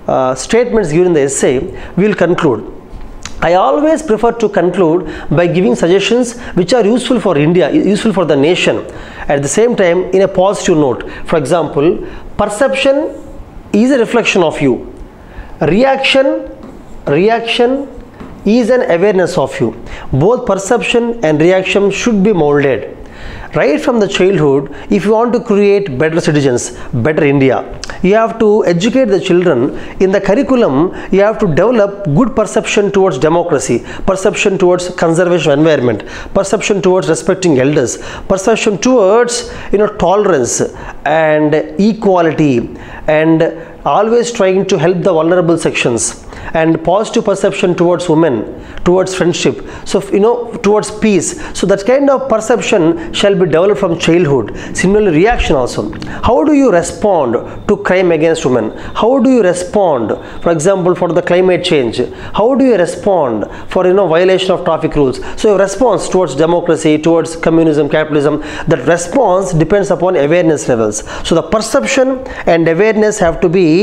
uh, statements given in the essay, we will conclude. I always prefer to conclude by giving suggestions which are useful for India, useful for the nation. At the same time, in a positive note. For example, perception is a reflection of you. Reaction, reaction is an awareness of you. Both perception and reaction should be molded. right from the childhood, if you want to create better citizens, better India, you have to educate the children. In the curriculum, you have to develop good perception towards democracy, perception towards conservation of environment, perception towards respecting elders, perception towards, you know, tolerance and equality, and always trying to help the vulnerable sections, and positive perception towards women, towards friendship, so you know, towards peace. So that kind of perception shall be developed from childhood. Similarly, reaction also. How do you respond to crime against women? How do you respond, for example, for the climate change? How do you respond for, you know, violation of traffic rules? So your response towards democracy, towards communism, capitalism, that response depends upon awareness levels. So the perception and awareness have to be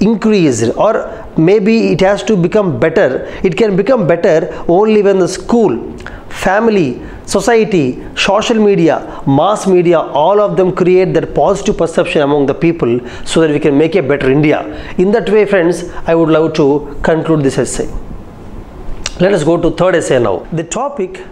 increased, or maybe it has to become better. It can become better only when the school, family, society, social media, mass media, all of them create that positive perception among the people, so that we can make a better India. In that way, friends, I would love to conclude this essay. Let us go to third essay now. The topic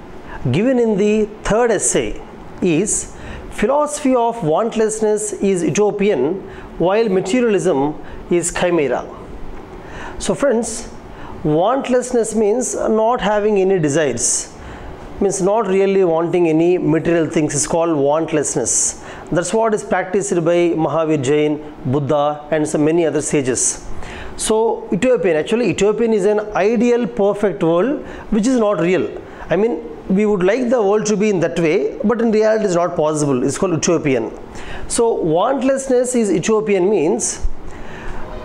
given in the third essay is philosophy of wantlessness is utopian while materialism is chimera. So friends, wantlessness means not having any desires, means not really wanting any material things, is called wantlessness. That's what is practiced by Mahavir Jain, Buddha, and so many other sages. So utopian, actually utopian is an ideal perfect world which is not real. I mean, we would like the world to be in that way, but in reality it is not possible. It's called utopian. So wantlessness is utopian means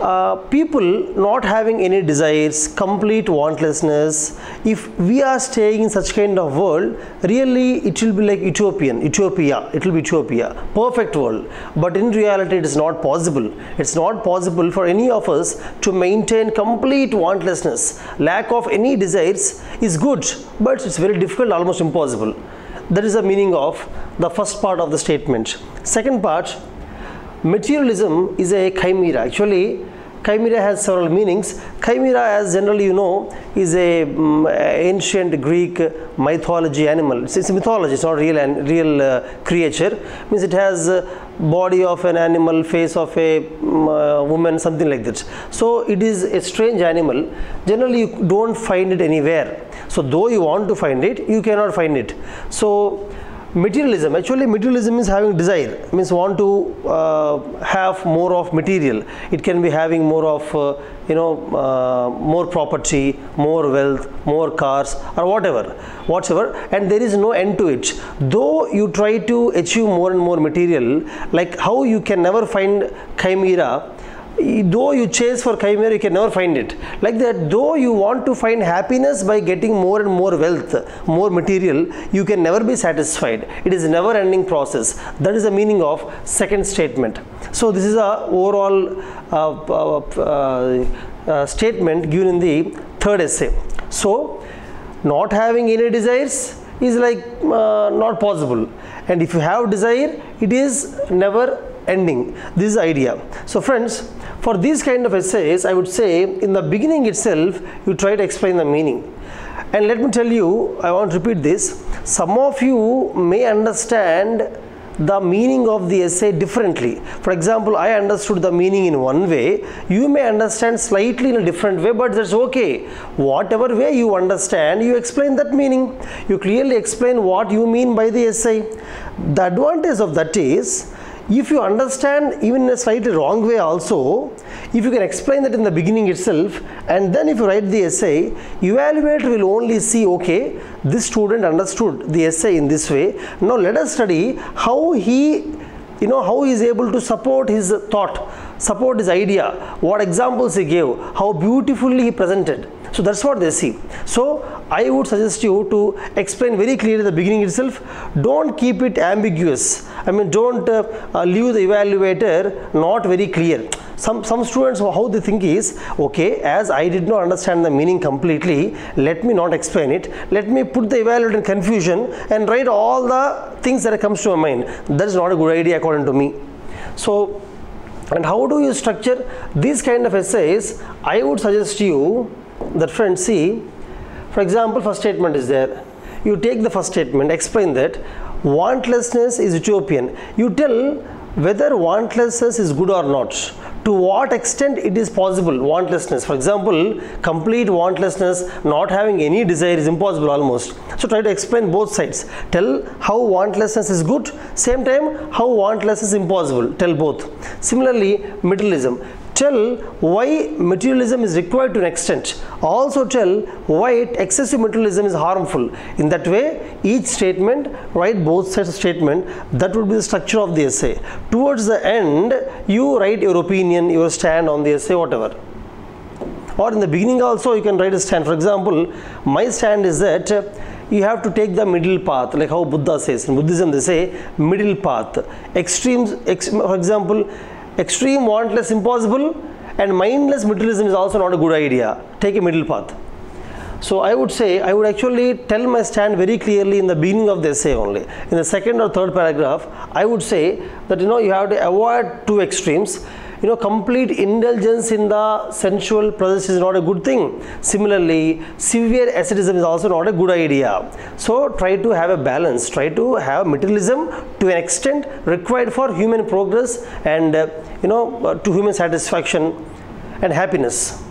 uh, people not having any desires, complete wantlessness. If we are staying in such kind of world, really it will be like utopian, utopia, it will be utopia, perfect world. But in reality it is not possible. It's not possible for any of us to maintain complete wantlessness. Lack of any desires is good, but it's very difficult, almost impossible. That is the meaning of the first part of the statement. Second part, materialism is a chimera. Actually, chimera has several meanings. Chimera, as generally you know, is a um, ancient Greek mythology animal. It's, it's mythology. It's not real and real uh, creature. Means it has uh, body of an animal, face of a um, uh, woman, something like that. So it is a strange animal. Generally, you don't find it anywhere. So though you want to find it, you cannot find it. So materialism, actually materialism is having desire, means want to uh, have more of material. It can be having more of uh, you know uh, more property, more wealth, more cars, or whatever whatsoever, and there is no end to it. Though you try to achieve more and more material, like how you can never find chimera, though you chase for chimera, you can never find it. Like that, though you want to find happiness by getting more and more wealth, more material, you can never be satisfied. It is a never ending process. That is the meaning of second statement. So this is a overall uh, uh, uh, uh, statement given in the third essay. So not having any desires is like uh, not possible, and if you have desire, it is never ending. This is the idea. So friends, for these kind of essays, I would say in the beginning itself you try to explain the meaning. And let me tell you, I want to repeat this, some of you may understand the meaning of the essay differently. For example, I understood the meaning in one way, you may understand slightly in a different way, but that's okay. Whatever way you understand, you explain that meaning. You clearly explain what you mean by the essay. The advantage of that is, if you understand even in a slightly wrong way also, if you can explain that in the beginning itself, and then if you write the essay, evaluator will only see, okay, this student understood the essay in this way. Now let us study how he, you know, how he is able to support his thought, support his idea, what examples he gave, how beautifully he presented. So that's what they see. So I would suggest you to explain very clearly the beginning itself. Don't keep it ambiguous. I mean, don't uh, uh, leave the evaluator not very clear. Some, some students, how they think is, okay, as I did not understand the meaning completely, let me not explain it. Let me put the evaluator in confusion and write all the things that comes to my mind. That is not a good idea according to me. So, and how do you structure these kind of essays? I would suggest you that, friends, see, for example, first statement is there. You take the first statement, explain that wantlessness is utopian. You tell whether wantlessness is good or not, to what extent it is possible. Wantlessness, for example, complete wantlessness, not having any desire, is impossible almost. So try to explain both sides. Tell how wantlessness is good, same time how wantlessness is impossible. Tell both. Similarly, materialism. Tell why materialism is required to an extent. Also tell why excessive materialism is harmful. In that way, each statement, write both sides of statement. That would be the structure of the essay. Towards the end, you write your opinion, your stand on the essay, whatever. Or in the beginning also, you can write a stand. For example, my stand is that you have to take the middle path, like how Buddha says. In Buddhism, they say middle path. Extremes, ex for example, extreme wantless impossible, and mindless materialism is also not a good idea. Take a middle path. So I would say, I would actually tell my stand very clearly in the beginning of the essay only. In the second or third paragraph, I would say that, you know, you have to avoid two extremes. You know, complete indulgence in the sensual pleasures is not a good thing. Similarly, severe asceticism is also not a good idea. So try to have a balance. Try to have materialism to an extent required for human progress and, uh, you know, uh, to human satisfaction and happiness.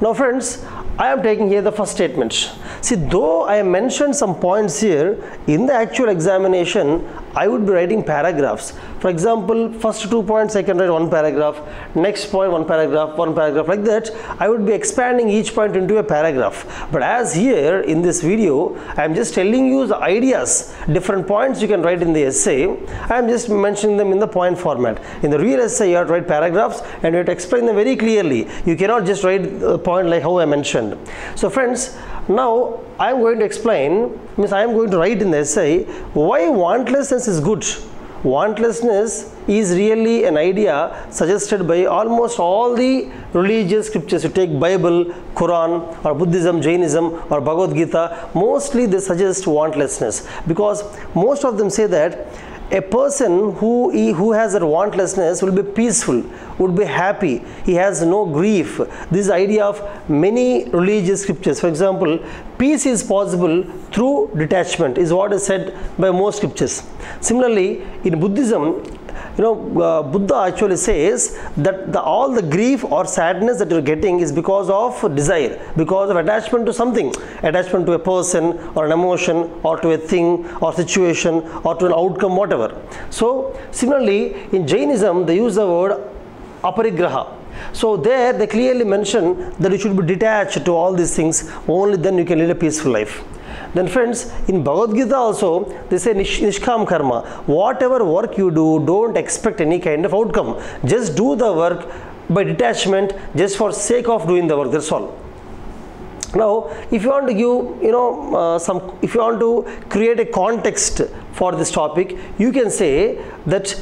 Now friends, I am taking here the first statement. See, though I mentioned some points here, in the actual examination, I would be writing paragraphs. For example, first two points I can write one paragraph, next point one paragraph, one paragraph, like that. I would be expanding each point into a paragraph. But as here in this video, I am just telling you the ideas, different points you can write in the essay. I am just mentioning them in the point format. In the real essay, you have to write paragraphs and you have to explain them very clearly. You cannot just write a point like how I mentioned. So friends, now I am going to explain, means I am going to write in the essay why wantlessness is good. Wantlessness is really an idea suggested by almost all the religious scriptures. You take Bible, Quran, or Buddhism, Jainism, or Bhagavad Gita, mostly they suggest wantlessness, because most of them say that a person who, who has that wantlessness will be peaceful, would be happy, he has no grief. This idea of many religious scriptures. For example, peace is possible through detachment is what is said by most scriptures. Similarly, in Buddhism, you know, uh, Buddha actually says that the, all the grief or sadness that you're getting is because of desire, because of attachment to something, attachment to a person or an emotion or to a thing or situation or to an outcome, whatever. So similarly, in Jainism, they use the word aparigraha. So there they clearly mention that you should be detached to all these things, only then you can lead a peaceful life. Then friends, in Bhagavad Gita also, they say nish, nishkam karma. Whatever work you do, don't expect any kind of outcome. Just do the work by detachment, just for sake of doing the work, that's all. Now, if you want to give, you know, uh, some, if you want to create a context for this topic, you can say that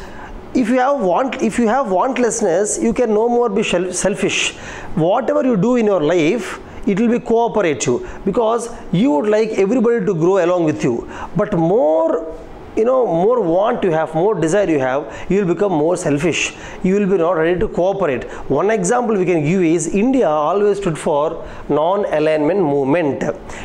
if you have want, if you have wantlessness, you can no more be selfish. Whatever you do in your life, it will be cooperative, because you would like everybody to grow along with you. But more, you know, more want you have, more desire you have, you will become more selfish. You will be not ready to cooperate. One example we can give is India always stood for non-alignment movement,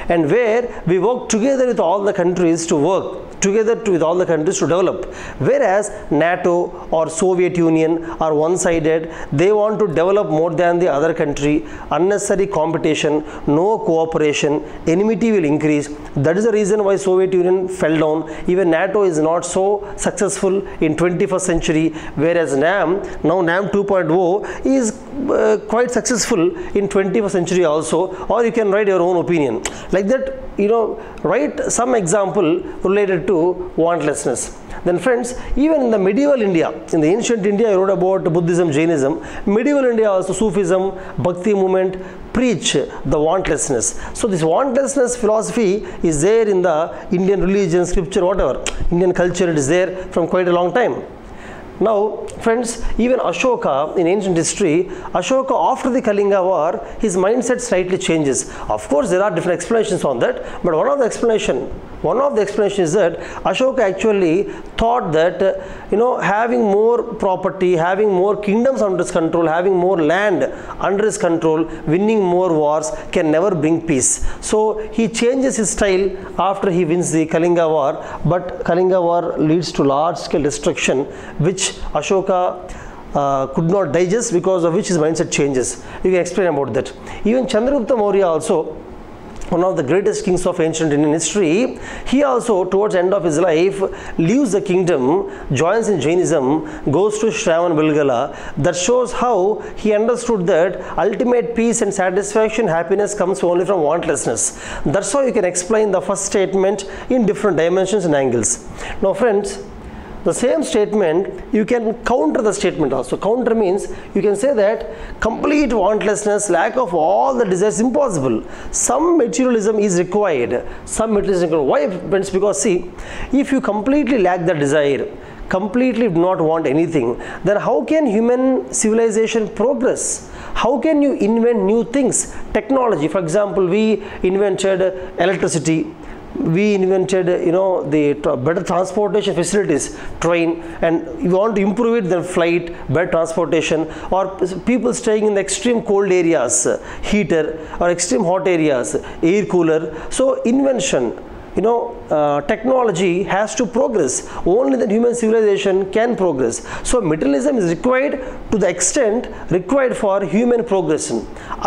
and where we work together with all the countries to work. together to, with all the countries to develop. Whereas NATO or Soviet Union are one-sided, they want to develop more than the other country, unnecessary competition, no cooperation, enmity will increase. That is the reason why Soviet Union fell down. Even NATO is not so successful in twenty-first century, whereas NAM, now NAM two point oh is uh, quite successful in twenty-first century also, or you can write your own opinion. Like that, you know, write some example related to to wantlessness. Then friends, even in the medieval India, in the ancient India, I wrote about Buddhism, Jainism, medieval India also Sufism, Bhakti movement preach the wantlessness. So this wantlessness philosophy is there in the Indian religion, scripture, whatever, Indian culture, it is there from quite a long time. Now friends, even Ashoka in ancient history, Ashoka after the Kalinga war, his mindset slightly changes. Of course, there are different explanations on that, but one of the explanation One of the explanations is that Ashoka actually thought that uh, you know having more property, having more kingdoms under his control, having more land under his control, winning more wars can never bring peace. So he changes his style after he wins the Kalinga war, but Kalinga war leads to large scale destruction, which Ashoka Uh, could not digest, because of which his mindset changes. You can explain about that. Even Chandragupta Maurya also, one of the greatest kings of ancient Indian history, he also towards the end of his life leaves the kingdom, joins in Jainism, goes to Shravanbelgala. That shows how he understood that ultimate peace and satisfaction, happiness comes only from wantlessness. That's how you can explain the first statement in different dimensions and angles. Now friends, the same statement, you can counter the statement also. Counter means you can say that complete wantlessness, lack of all the desires is impossible. Some materialism is required. Some materialism is required. Why? Friends, because see, if you completely lack the desire, completely do not want anything, then how can human civilization progress? How can you invent new things? Technology, for example, we invented electricity. We invented, you know, the better transportation facilities, train, and you want to improve it, then flight, better transportation, or people staying in the extreme cold areas, heater, or extreme hot areas, air cooler. So invention, you know, uh, technology has to progress. Only then human civilization can progress. So materialism is required to the extent required for human progression.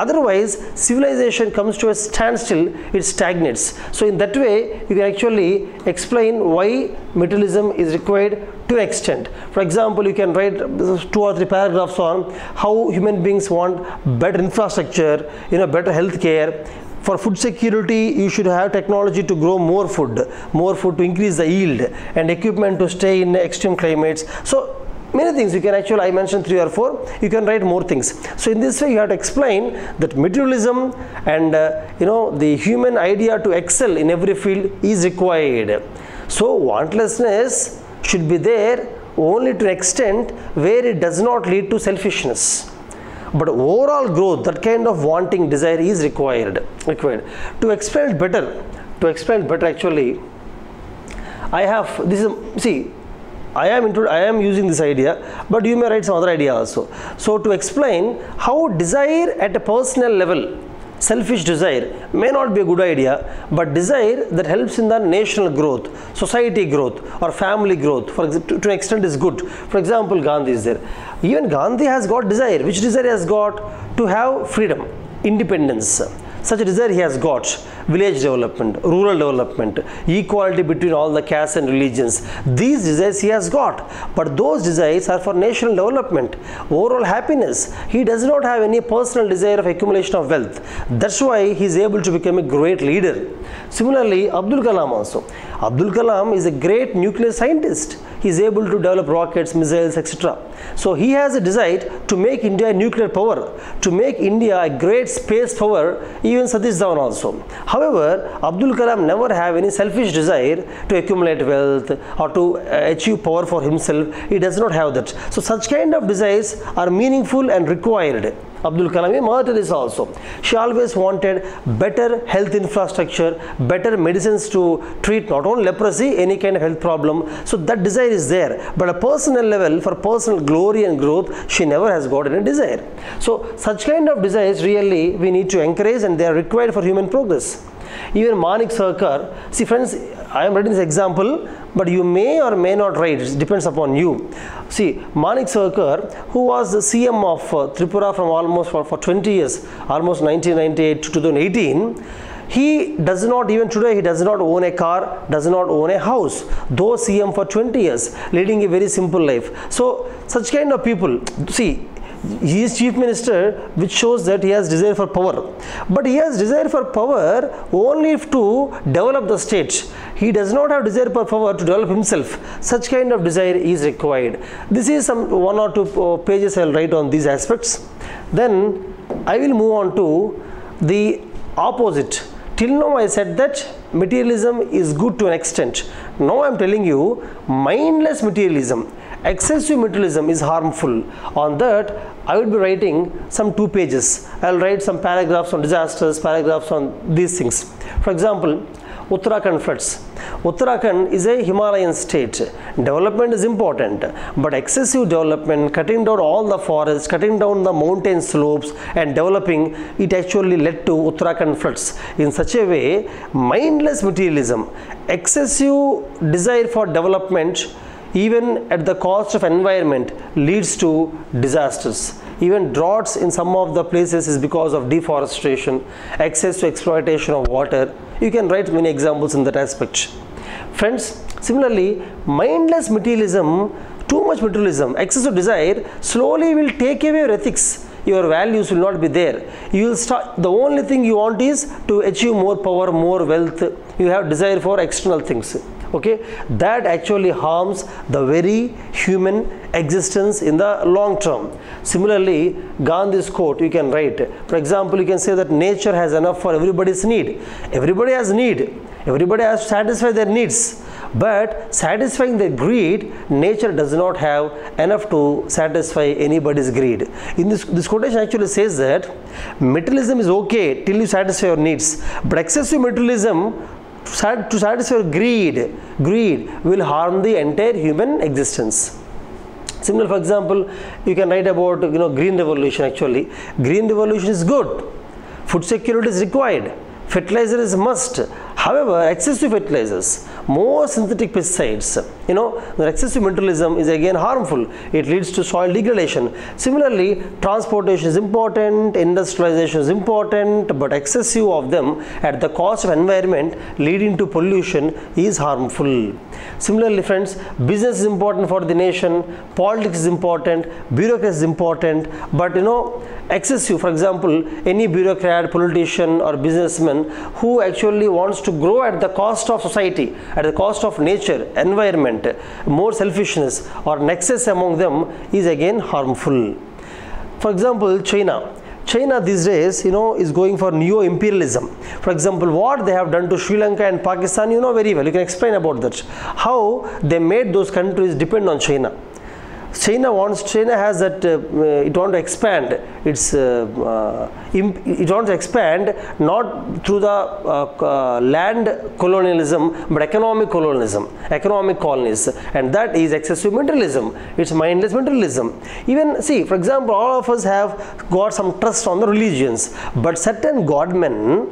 Otherwise, civilization comes to a standstill, it stagnates. So in that way, you can actually explain why materialism is required to an extent. For example, you can write two or three paragraphs on how human beings want better infrastructure, you know, better health care. For food security, you should have technology to grow more food, more food to increase the yield, and equipment to stay in extreme climates. So many things you can actually, I mentioned three or four, you can write more things. So in this way, you have to explain that materialism and uh, you know the human idea to excel in every field is required. So wantlessness should be there only to an extent where it does not lead to selfishness. But overall growth, that kind of wanting desire is required. Required. To explain it better, to explain it better actually, I have, this is, see, I am into, I am using this idea, but you may write some other idea also. So to explain how desire at a personal level, selfish desire may not be a good idea, but desire that helps in the national growth, society growth, or family growth, for to, to an extent is good. For example, Gandhi is there. Even Gandhi has got desire. Which desire he has got? To have freedom, independence. Such a desire he has got. Village development, rural development, equality between all the castes and religions. These desires he has got. But those desires are for national development, overall happiness. He does not have any personal desire of accumulation of wealth. That's why he is able to become a great leader. Similarly, Abdul Kalam also. Abdul Kalam is a great nuclear scientist. He is able to develop rockets, missiles, et cetera. So he has a desire to make India a nuclear power, to make India a great space power, even Satish Dhawan also. However, Abdul Kalam never have any selfish desire to accumulate wealth or to achieve power for himself. He does not have that. So such kind of desires are meaningful and required. Abdul Kalam, a martyr is also. She always wanted better health infrastructure, better medicines to treat not only leprosy, any kind of health problem. So that desire is there. But a personal level, for personal glory and growth, she never has got any desire. So such kind of desires really we need to encourage, and they are required for human progress. Even Manik Sarkar, see friends, I am writing this example, but you may or may not write, it depends upon you. See, Manik Sarkar, who was the C M of uh, Tripura from almost for, for twenty years, almost nineteen ninety-eight to twenty eighteen, he does not, even today, he does not own a car, does not own a house, though C M for twenty years, leading a very simple life. So, such kind of people, see, he is chief minister, which shows that he has desire for power. But he has desire for power only if to develop the state. He does not have desire for power to develop himself. Such kind of desire is required. This is some one or two pages I will write on these aspects. Then I will move on to the opposite. Till now I said that materialism is good to an extent. Now I am telling you mindless materialism, excessive materialism is harmful. On that, I will be writing some two pages. I will write some paragraphs on disasters, paragraphs on these things. For example, Uttarakhand floods. Uttarakhand is a Himalayan state. Development is important, but excessive development, cutting down all the forests, cutting down the mountain slopes and developing, it actually led to Uttarakhand floods. In such a way, mindless materialism, excessive desire for development, even at the cost of environment, leads to disasters. Even droughts in some of the places is because of deforestation, access to exploitation of water. You can write many examples in that aspect. Friends, similarly, mindless materialism, too much materialism, excessive desire, slowly will take away your ethics. Your values will not be there. You will start, the only thing you want is to achieve more power, more wealth. You have desire for external things. Okay, that actually harms the very human existence in the long term. Similarly, Gandhi's quote, you can write, for example, you can say that nature has enough for everybody's need. Everybody has need. Everybody has to satisfy their needs. But satisfying their greed, nature does not have enough to satisfy anybody's greed. In this, this quotation actually says that materialism is okay till you satisfy your needs. But excessive materialism to satisfy greed, greed will harm the entire human existence. Similar, for example, you can write about you know green revolution actually. Green revolution is good. Food security is required. Fertilizer is must. However, excessive fertilizers, more synthetic pesticides, you know, the excessive materialism is again harmful. It leads to soil degradation. Similarly, transportation is important, industrialization is important, but excessive of them at the cost of environment leading to pollution is harmful. Similarly, friends, business is important for the nation, politics is important, bureaucracy is important, but you know, excessive, for example, any bureaucrat, politician or businessman who actually wants to grow at the cost of society, at the cost of nature, environment, more selfishness or nexus among them is again harmful. For example, China. China these days, you know, is going for neo-imperialism. For example, what they have done to Sri Lanka and Pakistan, you know very well. You can explain about that. How they made those countries depend on China. China wants, China has that, uh, it wants to expand, it's, uh, uh, imp, it wants to expand not through the uh, uh, land colonialism, but economic colonialism, economic colonies, and that is excessive materialism, it's mindless materialism. Even, see, for example, all of us have got some trust on the religions, but certain godmen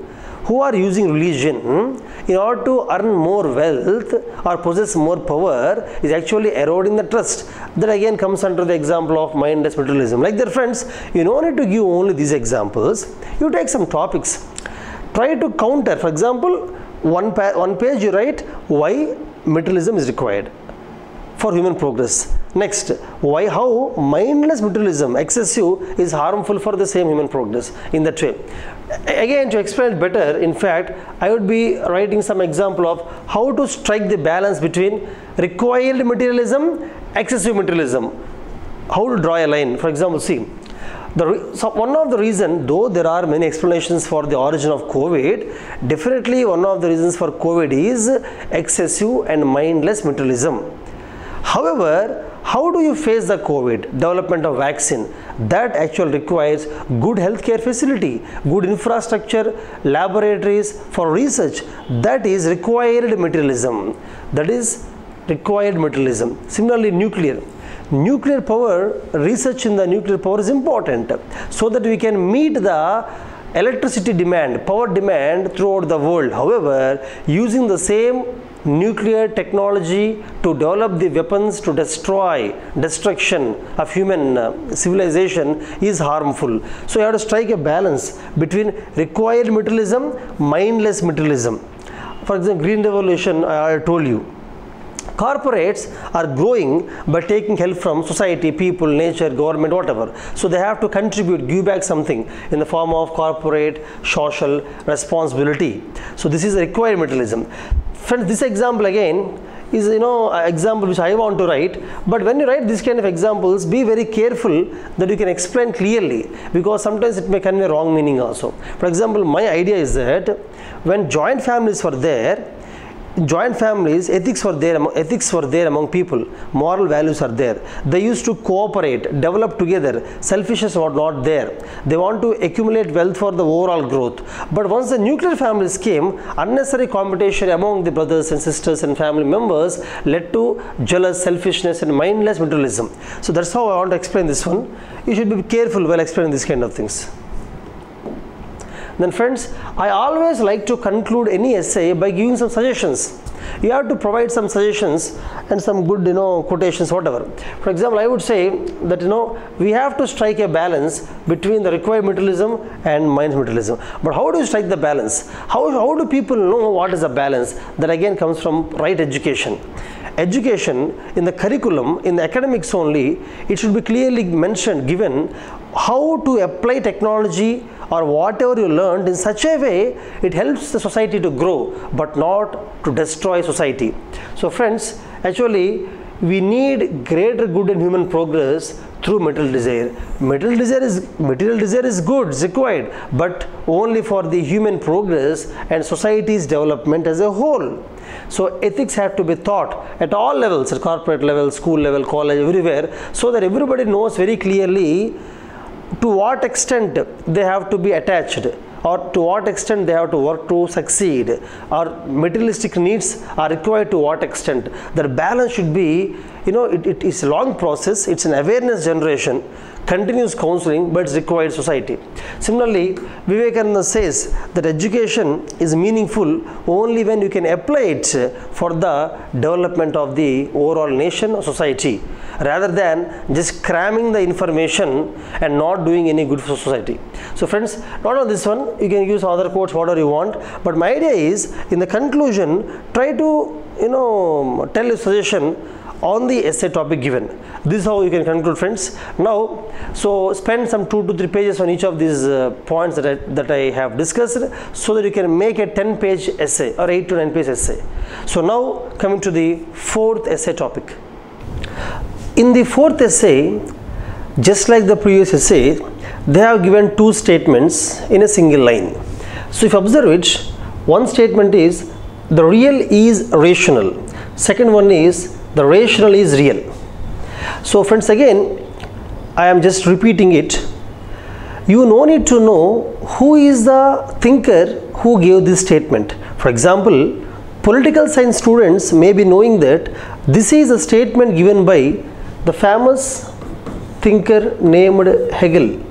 who are using religion in order to earn more wealth or possess more power is actually eroding the trust. That again comes under the example of mindless materialism. Like that, friends, you don't need to give only these examples. You take some topics. Try to counter. For example, one, pa one page you write why materialism is required for human progress. Next, why how mindless materialism, excessive, is harmful for the same human progress in that way. Again, to explain it better, in fact, I would be writing some example of how to strike the balance between required materialism, excessive materialism. How to draw a line. For example, see, the, so one of the reasons, though there are many explanations for the origin of COVID, definitely one of the reasons for COVID is excessive and mindless materialism. However, how do you face the COVID? Development of vaccine. That actually requires good healthcare facility, good infrastructure, laboratories for research. That is required materialism. That is required materialism. Similarly, nuclear. Nuclear power, research in the nuclear power is important so that we can meet the electricity demand, power demand throughout the world. However, using the same nuclear technology to develop the weapons to destroy, destruction of human uh, civilization is harmful. So you have to strike a balance between required materialism, mindless materialism. For example, Green Revolution, I, I told you. Corporates are growing by taking help from society, people, nature, government, whatever. So they have to contribute, give back something in the form of corporate, social responsibility. So this is required materialism. Friends, this example again is, you know, an example which I want to write. But when you write this kind of examples, be very careful that you can explain clearly, because sometimes it may convey wrong meaning also. For example, my idea is that when joint families were there, joint families, ethics were there, ethics were there among people, moral values are there. They used to cooperate, develop together, selfishness was not there. They want to accumulate wealth for the overall growth. But once the nuclear families came, unnecessary competition among the brothers and sisters and family members led to jealous, selfishness and mindless materialism. So that's how I want to explain this one. You should be careful while explaining these kind of things. Then friends, I always like to conclude any essay by giving some suggestions. You have to provide some suggestions and some good, you know, quotations, whatever. For example, I would say that, you know, we have to strike a balance between the required materialism and mind's materialism. But how do you strike the balance? How, how do people know what is a balance? That again comes from right education. Education in the curriculum, in the academics only, it should be clearly mentioned, given how to apply technology or whatever you learned in such a way it helps the society to grow, but not to destroy society. So friends, actually we need greater good and human progress through material desire. Material desire is material desire is good, it's required, but only for the human progress and society's development as a whole. So ethics have to be taught at all levels, at corporate level, school level, college, everywhere, so that everybody knows very clearly to what extent they have to be attached or to what extent they have to work to succeed, or materialistic needs are required to what extent. Their balance should be, you know, it, it is a long process, it's an awareness generation, continuous counseling, but it's required society. Similarly, Vivekananda says that education is meaningful only when you can apply it for the development of the overall nation or society, rather than just cramming the information and not doing any good for society. So friends, not on this one, you can use other quotes, whatever you want, but my idea is, in the conclusion, try to, you know, tell your suggestion on the essay topic given. This is how you can conclude, friends. Now, so spend some two to three pages on each of these uh, points that I, that I have discussed, so that you can make a ten page essay or eight to nine page essay. So now coming to the fourth essay topic. In the fourth essay, just like the previous essay, they have given two statements in a single line. So if you observe it, one statement is the real is rational. Second one is the rational is real. So friends, again I am just repeating it. You no need to know who is the thinker who gave this statement. For example, political science students may be knowing that this is a statement given by the famous thinker named Hegel.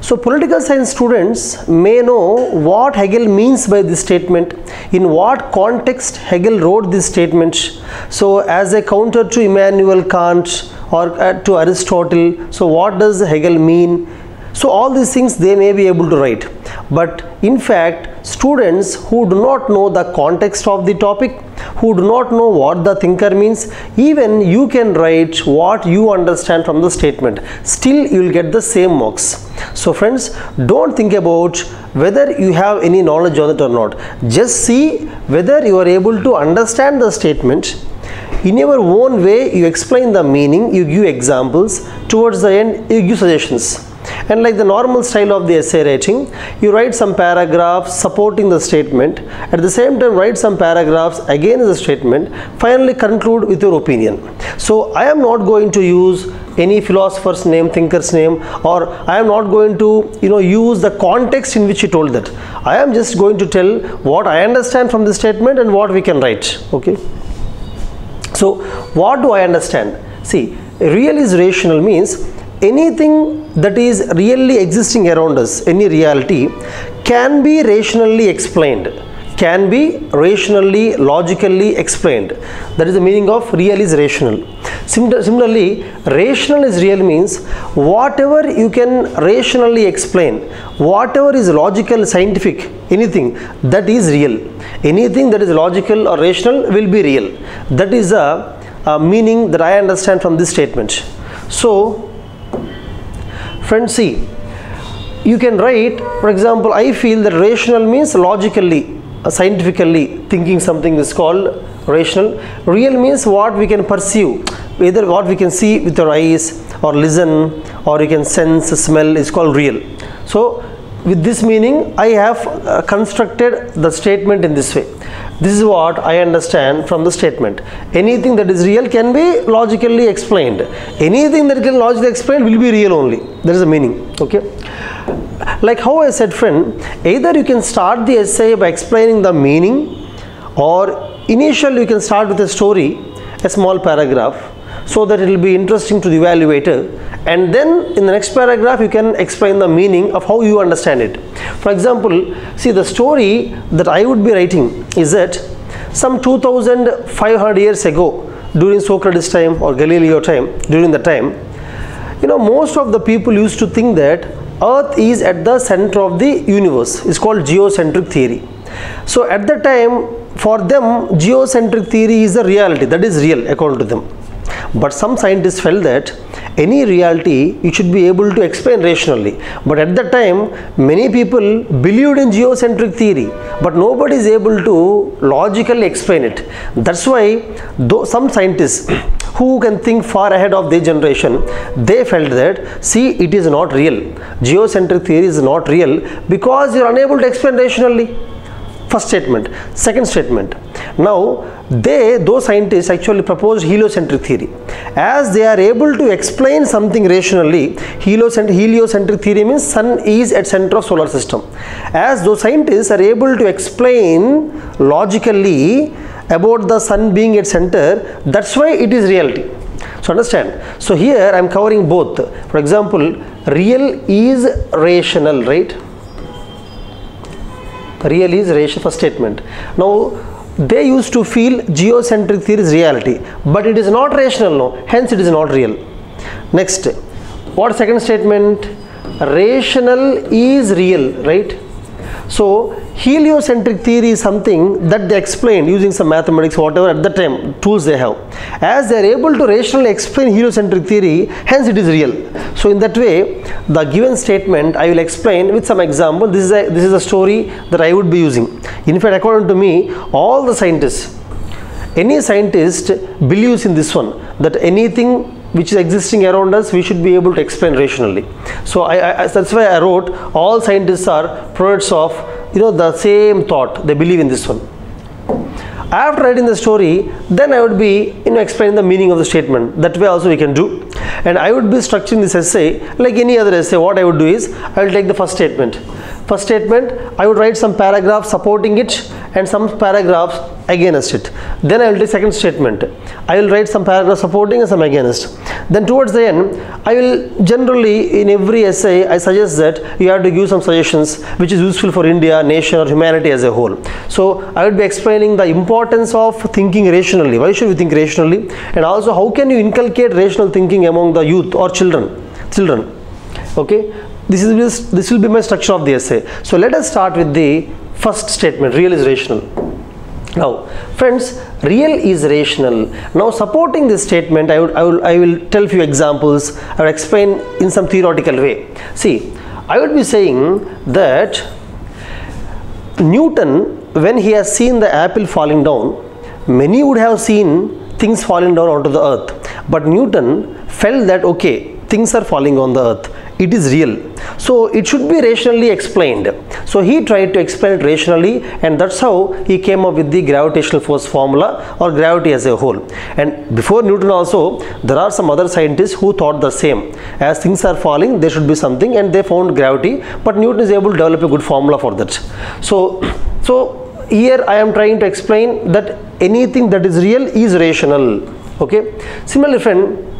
So political science students may know what Hegel means by this statement, in what context Hegel wrote this statement. So as a counter to Immanuel Kant or uh, to Aristotle, so what does Hegel mean? So all these things they may be able to write. But in fact, students who do not know the context of the topic, who do not know what the thinker means, even you can write what you understand from the statement. Still, you will get the same marks. So friends, don't think about whether you have any knowledge on it or not. Just see whether you are able to understand the statement. In your own way, you explain the meaning, you give examples. Towards the end, you give suggestions. And like the normal style of the essay writing, you write some paragraphs supporting the statement, at the same time write some paragraphs against the statement, finally conclude with your opinion. So I am not going to use any philosopher's name, thinker's name, or I am not going to, you know, use the context in which he told that. I am just going to tell what I understand from the statement and what we can write. Okay. So what do I understand? See, real is rational means anything that is really existing around us, any reality, can be rationally explained, can be rationally, logically explained. That is the meaning of real is rational. Similarly, rational is real means whatever you can rationally explain, whatever is logical, scientific, anything that is real, anything that is logical or rational will be real. That is a, a meaning that I understand from this statement. So friends, see, you can write, for example, I feel that rational means logically, uh, scientifically thinking something is called rational. Real means what we can perceive, either what we can see with our eyes or listen or you can sense, smell is called real. So with this meaning, I have uh, constructed the statement in this way. This is what I understand from the statement. Anything that is real can be logically explained. Anything that can logically explained will be real only. There is a meaning. Okay. Like how I said, friend, either you can start the essay by explaining the meaning, or initially you can start with a story, a small paragraph, so that it will be interesting to the evaluator, and then in the next paragraph you can explain the meaning of how you understand it. For example, see, the story that I would be writing is that some two thousand five hundred years ago, during Socrates' time or Galileo time, during the time, you know, most of the people used to think that Earth is at the center of the universe. It's called geocentric theory. So at that time, for them, geocentric theory is a reality, that is real according to them. But some scientists felt that any reality you should be able to explain rationally. But at that time, many people believed in geocentric theory, but nobody is able to logically explain it. That's why though some scientists who can think far ahead of their generation, they felt that, see, it is not real. Geocentric theory is not real because you are unable to explain rationally. First statement. Second statement. Now, they, those scientists actually proposed heliocentric theory. As they are able to explain something rationally, heliocentric, heliocentric theory means sun is at center of solar system. As those scientists are able to explain logically about the sun being at center, that's why it is reality. So understand. So here I am covering both. For example, real is rational, right? Real is rational, first statement. Now, they used to feel geocentric theory is reality, but it is not rational now, hence it is not real. Next, what second statement? Rational is real, right? So, heliocentric theory is something that they explained using some mathematics, whatever at the time, tools they have. As they are able to rationally explain heliocentric theory, hence it is real. So, in that way, the given statement I will explain with some example. This is a, this is a story that I would be using. In fact, according to me, all the scientists, any scientist believes in this one, that anything which is existing around us, we should be able to explain rationally. So I, I, that's why I wrote, all scientists are products of, you know, the same thought. They believe in this one. After writing the story, then I would be, you know, explaining the meaning of the statement. That way also we can do. And I would be structuring this essay like any other essay. What I would do is, I will take the first statement. First statement, I would write some paragraphs supporting it and some paragraphs against it. Then I will do second statement. I will write some paragraphs supporting and some against. Then towards the end, I will generally in every essay, I suggest that you have to give some suggestions which is useful for India, nation or humanity as a whole. So I will be explaining the importance of thinking rationally. Why should we think rationally? And also how can you inculcate rational thinking among the youth or children? Children. Okay. This is this will be my structure of the essay. So let us start with the first statement, real is rational. Now, friends, real is rational. Now, supporting this statement, I would I will I will tell few examples. I will explain in some theoretical way. See, I would be saying that Newton, when he has seen the apple falling down, many would have seen things falling down onto the earth. But Newton felt that okay, things are falling on the earth. It is real. So it should be rationally explained. So he tried to explain it rationally, and that's how he came up with the gravitational force formula or gravity as a whole. And before Newton also, there are some other scientists who thought the same. As things are falling, there should be something, and they found gravity, but Newton is able to develop a good formula for that. So, so here I am trying to explain that anything that is real is rational. Okay. Similarly, friend,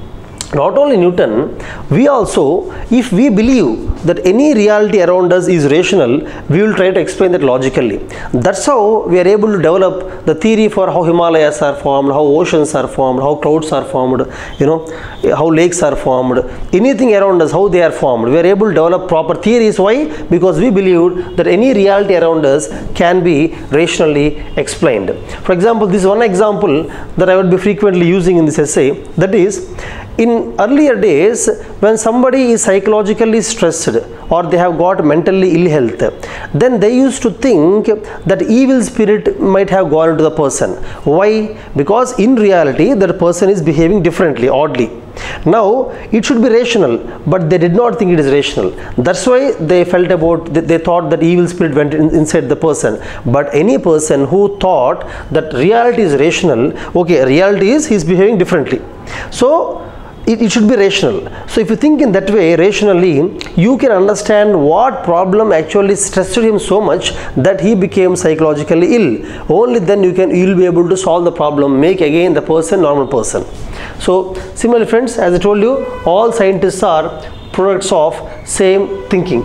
not only Newton, we also, if we believe that any reality around us is rational, we will try to explain that logically. That's how we are able to develop the theory for how Himalayas are formed, how oceans are formed, how clouds are formed, you know, how lakes are formed, anything around us, how they are formed. We are able to develop proper theories. Why? Because we believed that any reality around us can be rationally explained. For example, this is one example that I would be frequently using in this essay. That is, in earlier days, when somebody is psychologically stressed or they have got mentally ill health, then they used to think that evil spirit might have gone into the person. Why? Because in reality that person is behaving differently, oddly. Now it should be rational, but they did not think it is rational. That's why they felt about, they thought that evil spirit went in, inside the person. But any person who thought that reality is rational, okay, reality is he is behaving differently, so It, it should be rational. So if you think in that way, rationally, you can understand what problem actually stressed him so much that he became psychologically ill. Only then you can you'll be able to solve the problem, make again the person normal person. So similarly, friends, as I told you, all scientists are products of same thinking.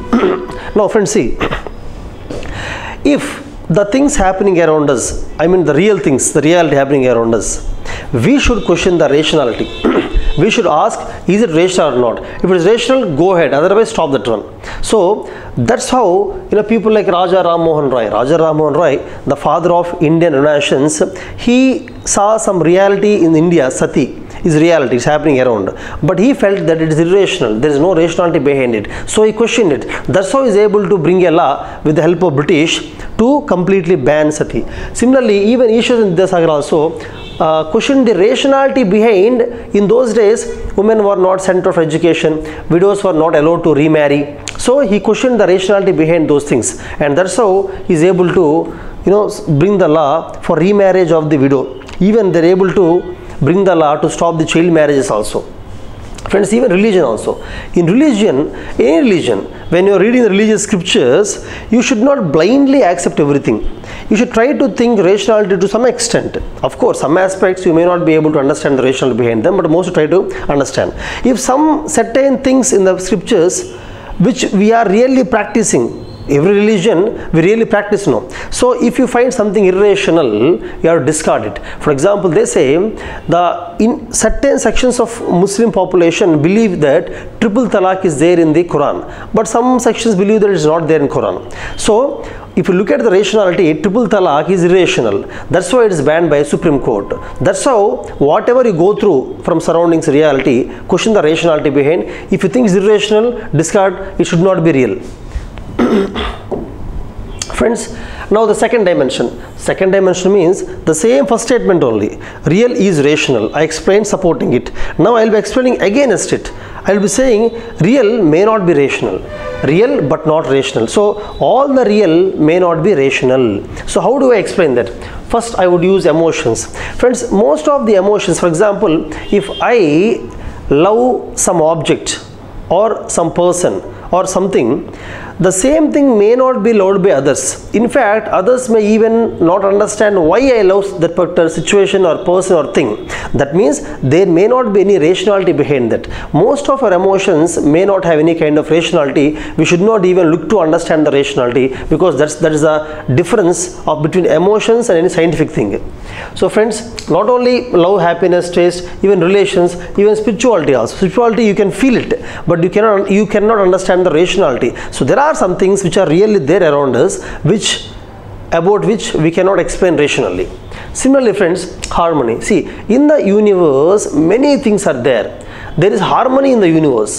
Now, friends, see, if the things happening around us, I mean the real things, the reality happening around us, we should question the rationality. We should ask, is it rational or not? If it is rational, go ahead, otherwise stop that one. So that's how, you know, people like Raja Ram Mohan Roy, Raja Ram Mohan Roy, the father of Indian relations, he saw some reality in India. Sati is reality, it's happening around, but he felt that it is irrational, there is no rationality behind it, so he questioned it. That's how he is able to bring a law with the help of British to completely ban sati. Similarly, even Ishwaran Vidyasagar also Uh, question the rationality behind. In those days, women were not center for education, widows were not allowed to remarry, so he questioned the rationality behind those things, and that's how he is able to, you know, bring the law for remarriage of the widow. Even they're able to bring the law to stop the child marriages also. Friends, even religion also. In religion, any religion, when you are reading the religious scriptures, you should not blindly accept everything. You should try to think rationality to some extent. Of course, some aspects you may not be able to understand the rationale behind them, but most try to understand. If some certain things in the scriptures which we are really practicing, every religion we really practice now. So if you find something irrational, you have to discard it. For example, they say the in certain sections of Muslim population believe that triple talaq is there in the Quran, but some sections believe that it is not there in Quran. So if you look at the rationality, triple talaq is irrational, that's why it is banned by Supreme Court. That's how whatever you go through from surroundings reality, question the rationality behind. If you think it's irrational, discard, it should not be real. Friends, now the second dimension. Second dimension means the same first statement only. Real is rational. I explained supporting it. Now I will be explaining against it. I will be saying real may not be rational. Real but not rational. So all the real may not be rational. So how do I explain that? First I would use emotions. Friends, most of the emotions, for example, if I love some object or some person or something, the same thing may not be loved by others. In fact, others may even not understand why I love that particular situation or person or thing. That means there may not be any rationality behind that. Most of our emotions may not have any kind of rationality. We should not even look to understand the rationality, because that's, that is the difference of between emotions and any scientific thing. So friends, not only love, happiness, taste, even relations, even spirituality also. Spirituality, you can feel it, but you cannot, you cannot understand the rationality. So there are Are some things which are really there around us, which about which we cannot explain rationally. Similarly, friends, harmony. See, in the universe many things are there. There is harmony in the universe.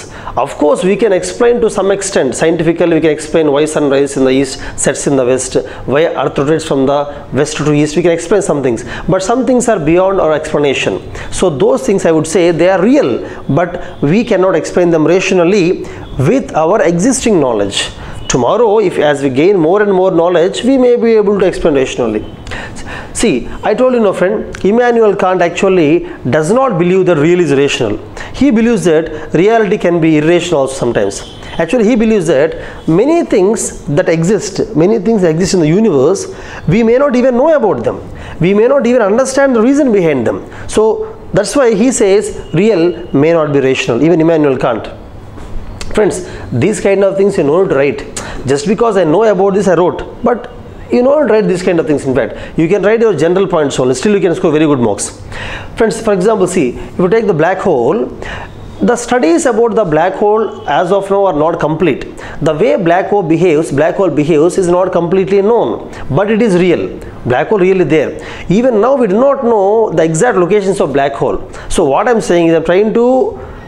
Of course, we can explain to some extent scientifically. We can explain why sun rises in the east, sets in the west, why earth rotates from the west to east. We can explain some things, but some things are beyond our explanation. So those things, I would say, they are real, but we cannot explain them rationally with our existing knowledge. Tomorrow, if as we gain more and more knowledge, we may be able to explain rationally. See, I told you, no friend, Immanuel Kant actually does not believe that real is rational. He believes that reality can be irrational also sometimes. Actually, he believes that many things that exist, many things that exist in the universe, we may not even know about them. We may not even understand the reason behind them. So that's why he says real may not be rational, even Immanuel Kant. Friends, these kind of things you know to write. Just because I know about this, I wrote, but you know to write these kind of things. In fact, you can write your general points only, still you can score very good marks. Friends, for example, see, if you take the black hole, the studies about the black hole as of now are not complete. The way black hole behaves, black hole behaves is not completely known, but it is real. Black hole really there. Even now we do not know the exact locations of black hole. So what I am saying is, I am trying to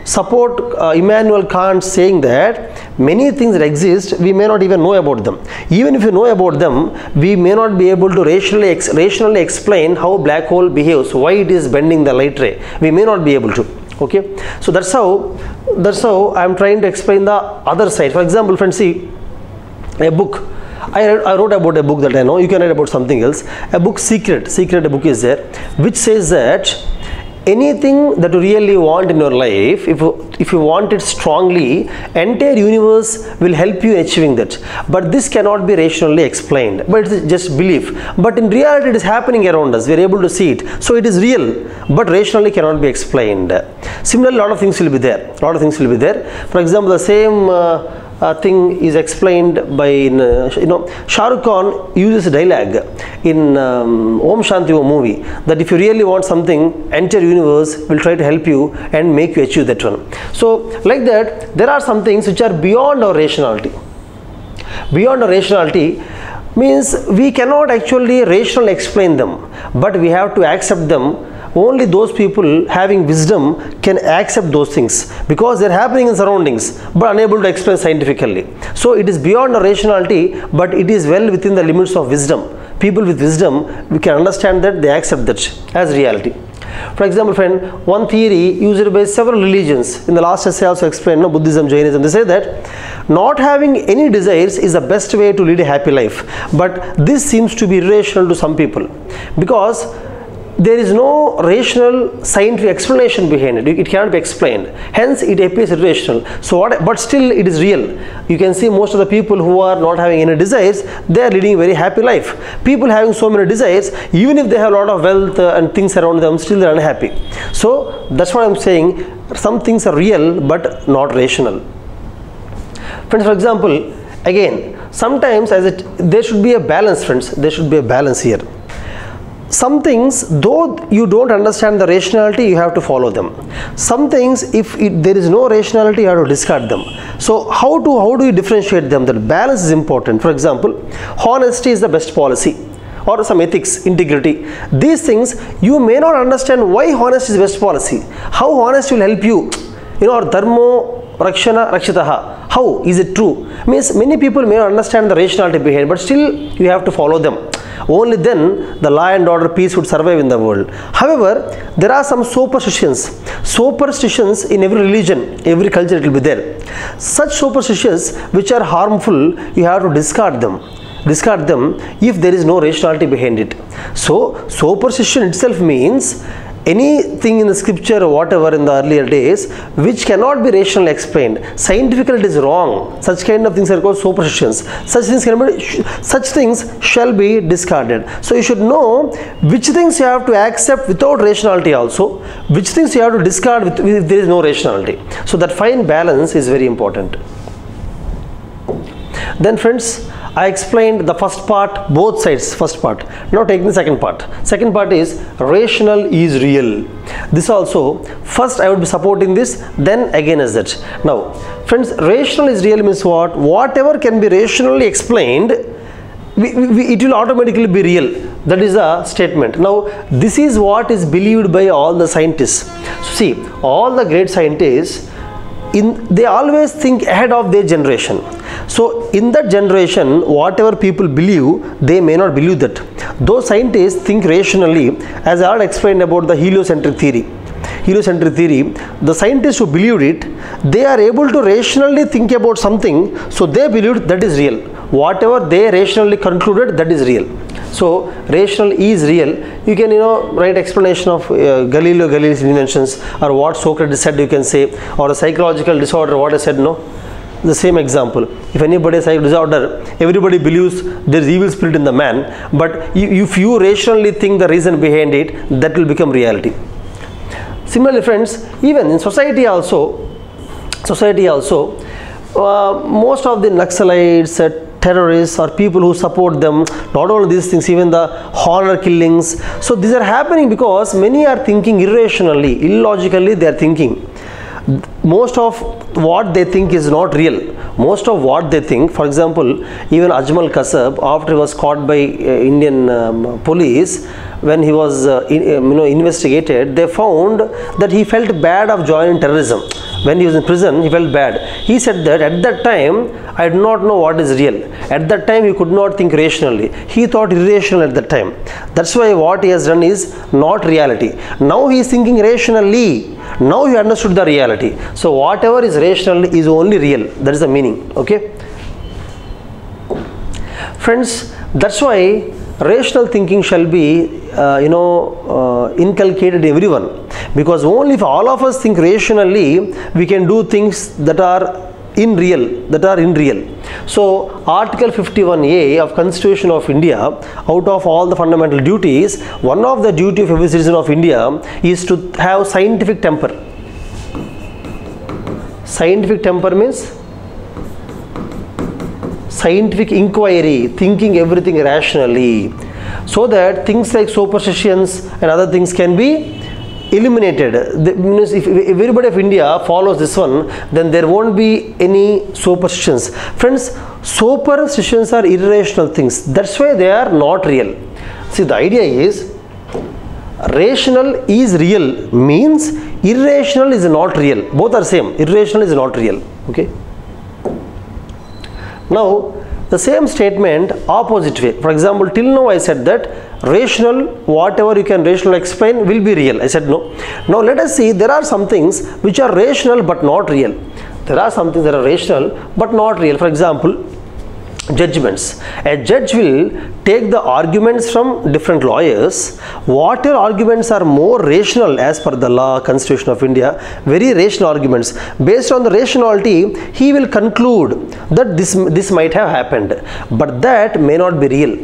support uh, Immanuel Kant saying that many things that exist, we may not even know about them. Even if you know about them, we may not be able to rationally ex rationally explain how black hole behaves, why it is bending the light ray. We may not be able to. Okay, so that's how that's how I am trying to explain the other side. For example, friends, see a book. I, I wrote about a book that I know. You can write about something else. A book, secret, secret. A book is there, which says that anything that you really want in your life, if you, if you want it strongly, entire universe will help you achieving that. But this cannot be rationally explained, but it's just belief. But in reality, it is happening around us. We are able to see it. So it is real, but rationally cannot be explained. Similarly, a lot of things will be there. A lot of things will be there. For example, the same uh, Uh, thing is explained by, uh, you know, Shah Rukh Khan uses dialogue in um, Om Shanti Om movie, that if you really want something, entire universe will try to help you and make you achieve that one. So like that, there are some things which are beyond our rationality. Beyond our rationality means we cannot actually rationally explain them, but we have to accept them. Only those people having wisdom can accept those things, because they are happening in surroundings but unable to explain scientifically. So it is beyond our rationality, but it is well within the limits of wisdom. People with wisdom, we can understand that, they accept that as reality. For example, friend, one theory used by several religions, in the last essay I also explained, no, Buddhism, Jainism, they say that not having any desires is the best way to lead a happy life. But this seems to be irrational to some people, because there is no rational scientific explanation behind it. It cannot be explained. Hence, it appears irrational. So, what? But still, it is real. You can see most of the people who are not having any desires, they are leading a very happy life. People having so many desires, even if they have a lot of wealth and things around them, still they are unhappy. So, that's what I am saying. Some things are real, but not rational. Friends, for example, again, sometimes as it, there should be a balance, friends. There should be a balance here. Some things, though you don't understand the rationality, you have to follow them. Some things, if it, there is no rationality, you have to discard them. So how to how do you differentiate them? That balance is important. For example, honesty is the best policy, or some ethics, integrity. These things, you may not understand why honesty is the best policy. How honest will help you? You know, or dharmo rakshana rakshitaha. How is it true? Means many people may not understand the rationality behind, but still you have to follow them. Only then the law and order, peace would survive in the world. However, there are some superstitions. Superstitions in every religion, every culture, it will be there. Such superstitions which are harmful, you have to discard them. Discard them if there is no rationality behind it. So, superstition itself means anything in the scripture or whatever in the earlier days which cannot be rationally explained. Scientifically it is wrong. Such kind of things are called superstitions. Such things can be, such things shall be discarded. So you should know which things you have to accept without rationality also, which things you have to discard with, if there is no rationality. So that fine balance is very important. Then friends, I explained the first part, both sides, first part. Now taking the second part. Second part is rational is real. This also, first I would be supporting this, then again as that. Now, friends, rational is real means what? Whatever can be rationally explained, we, we, it will automatically be real. That is a statement. Now, this is what is believed by all the scientists. So, see, all the great scientists, In, they always think ahead of their generation. So in that generation, whatever people believe, they may not believe that. Those scientists think rationally, as I already explained about the heliocentric theory. Heliocentric theory, the scientists who believed it, they are able to rationally think about something, so they believed that is real. Whatever they rationally concluded, that is real. So rational is real. You can, you know, write explanation of uh, Galileo Galilee's inventions, or what Socrates said, you can say, or a psychological disorder, what I said, no? The same example. If anybody has a disorder, everybody believes there is evil spirit in the man, but if you rationally think the reason behind it, that will become reality. Similarly, friends, even in society also, society also, uh, most of the Naxalites, uh, terrorists, or people who support them, not all these things, even the honor killings. So these are happening because many are thinking irrationally, illogically they are thinking. Most of what they think is not real. Most of what they think, for example, even Ajmal Kasab, after he was caught by uh, Indian um, police, when he was uh, in, you know, investigated, they found that he felt bad of joining terrorism. When he was in prison, he felt bad. He said that at that time, I did not know what is real. At that time, he could not think rationally. He thought irrational at that time. That's why what he has done is not reality. Now he is thinking rationally. Now he understood the reality. So whatever is rational is only real. That is the meaning. Okay, friends. That's why rational thinking shall be uh, you know uh, inculcated everyone, because only if all of us think rationally we can do things that are in real that are in real. So Article fifty-one A of Constitution of India, out of all the fundamental duties, one of the duty of every citizen of India is to have scientific temper. Scientific temper means scientific inquiry, thinking everything rationally, so that things like superstitions and other things can be eliminated. The, if everybody of India follows this one, then there won't be any superstitions. Friends, superstitions are irrational things. That's why they are not real. See, the idea is rational is real means irrational is not real. Both are same. Irrational is not real. Okay. Now, the same statement opposite way. For example, till now I said that rational, whatever you can rationally explain will be real. I said no. Now, let us see, there are some things which are rational but not real. There are some things that are rational but not real. For example, judgments. A judge will take the arguments from different lawyers. Whatever arguments are more rational as per the law, Constitution of India, very rational arguments. Based on the rationality, he will conclude that this, this might have happened. But that may not be real.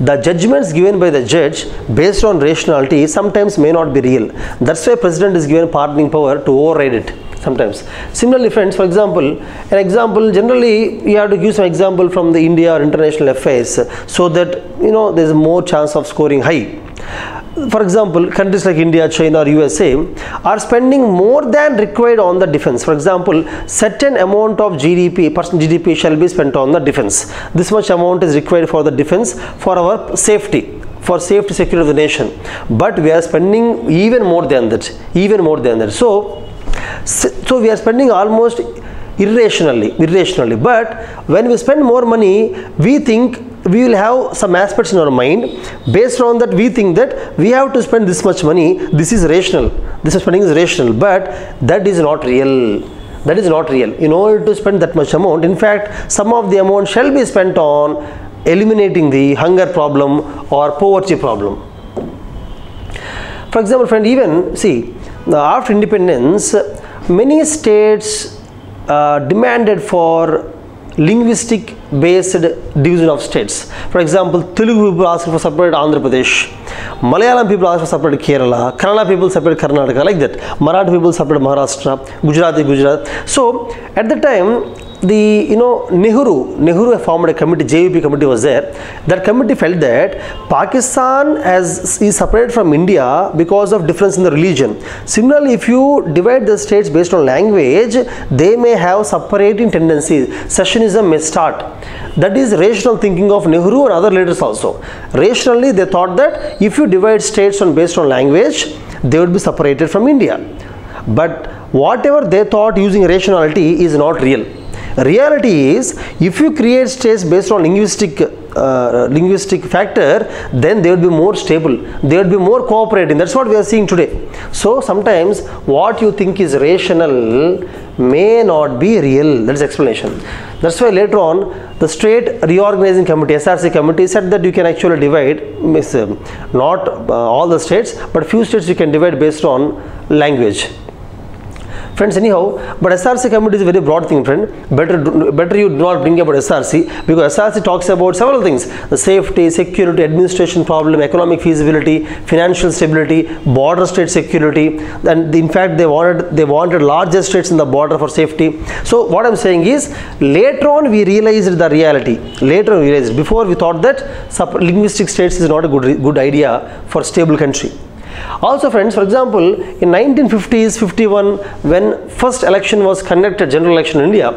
The judgments given by the judge based on rationality sometimes may not be real. That's why president is given pardoning power to override it. Sometimes. Similarly, friends, for example, an example, generally you have to give some example from the India or international affairs so that, you know, there is more chance of scoring high. For example, countries like India, China or U S A are spending more than required on the defense. For example, certain amount of G D P, percent G D P shall be spent on the defense. This much amount is required for the defense for our safety. For safety security of the nation. But we are spending even more than that. Even more than that. So, So we are spending almost irrationally, irrationally. But when we spend more money, we think we will have some aspects in our mind. Based on that, we think that we have to spend this much money. This is rational. This spending is rational, but that is not real. That is not real. In order to spend that much amount, in fact, some of the amount shall be spent on eliminating the hunger problem or poverty problem. For example, friend, even see, after independence, many states uh, demanded for linguistic based division of states. For example, Telugu people asked for separate Andhra Pradesh, Malayalam people asked for separate Kerala, Kannada people separate Karnataka, like that. Marathi people separate Maharashtra, Gujarati Gujarat. So at the time, the you know Nehru, Nehru formed a committee, J V P committee was there. That committee felt that Pakistan has, is separated from India because of difference in the religion. Similarly, if you divide the states based on language, they may have separating tendencies. Secessionism may start. That is rational thinking of Nehru and other leaders also. Rationally, they thought that if you divide states on based on language, they would be separated from India. But whatever they thought using rationality is not real. Reality is, if you create states based on linguistic uh, linguistic factor, then they would be more stable. They would be more cooperating. That's what we are seeing today. So sometimes what you think is rational may not be real. That's explanation. That's why later on the State Reorganizing Committee, S R C committee, said that you can actually divide not uh, all the states, but few states you can divide based on language. Friends, anyhow, but S R C committee is a very broad thing, friend. Better, better you do not bring about S R C, because S R C talks about several things: the safety, security, administration problem, economic feasibility, financial stability, border state security, and in fact they wanted they wanted larger states in the border for safety. So what I'm saying is, later on we realized the reality. Later we realized. Before we thought that linguistic states is not a good good idea for stable country. Also friends, for example, in nineteen fifties, fifty-one, when first election was conducted, general election in India,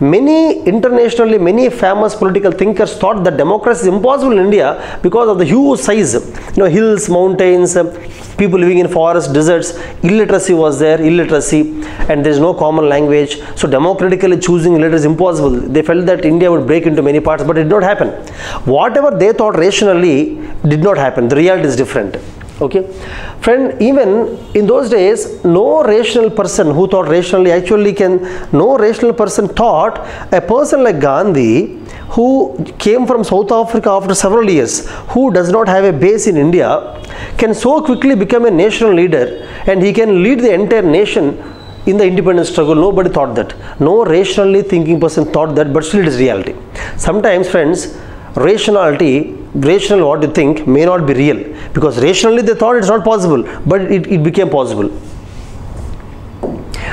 many internationally, many famous political thinkers thought that democracy is impossible in India because of the huge size, you know, hills, mountains, people living in forests, deserts, illiteracy was there, illiteracy, and there is no common language. So democratically choosing leaders is impossible. They felt that India would break into many parts, but it did not happen. Whatever they thought rationally did not happen. The reality is different. Okay, friend, even in those days, no rational person who thought rationally actually can, no rational person thought a person like Gandhi, who came from South Africa after several years, who does not have a base in India, can so quickly become a national leader and he can lead the entire nation in the independence struggle. Nobody thought that. No rationally thinking person thought that, but still it is reality. Sometimes, friends, rationality, rational what you think may not be real, because rationally they thought it's not possible, but it, it became possible.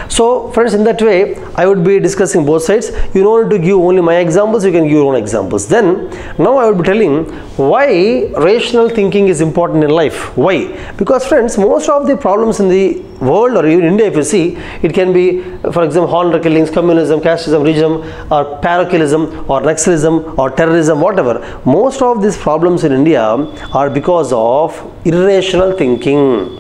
So friends, in that way I would be discussing both sides. You don't need to give only my examples, you can give your own examples. Then now I would be telling why rational thinking is important in life. Why? Because friends, most of the problems in the world or even India, if you see, it can be, for example, honor killings, communism, casteism, regionism, or parochialism, or naxalism, or terrorism, whatever. Most of these problems in India are because of irrational thinking.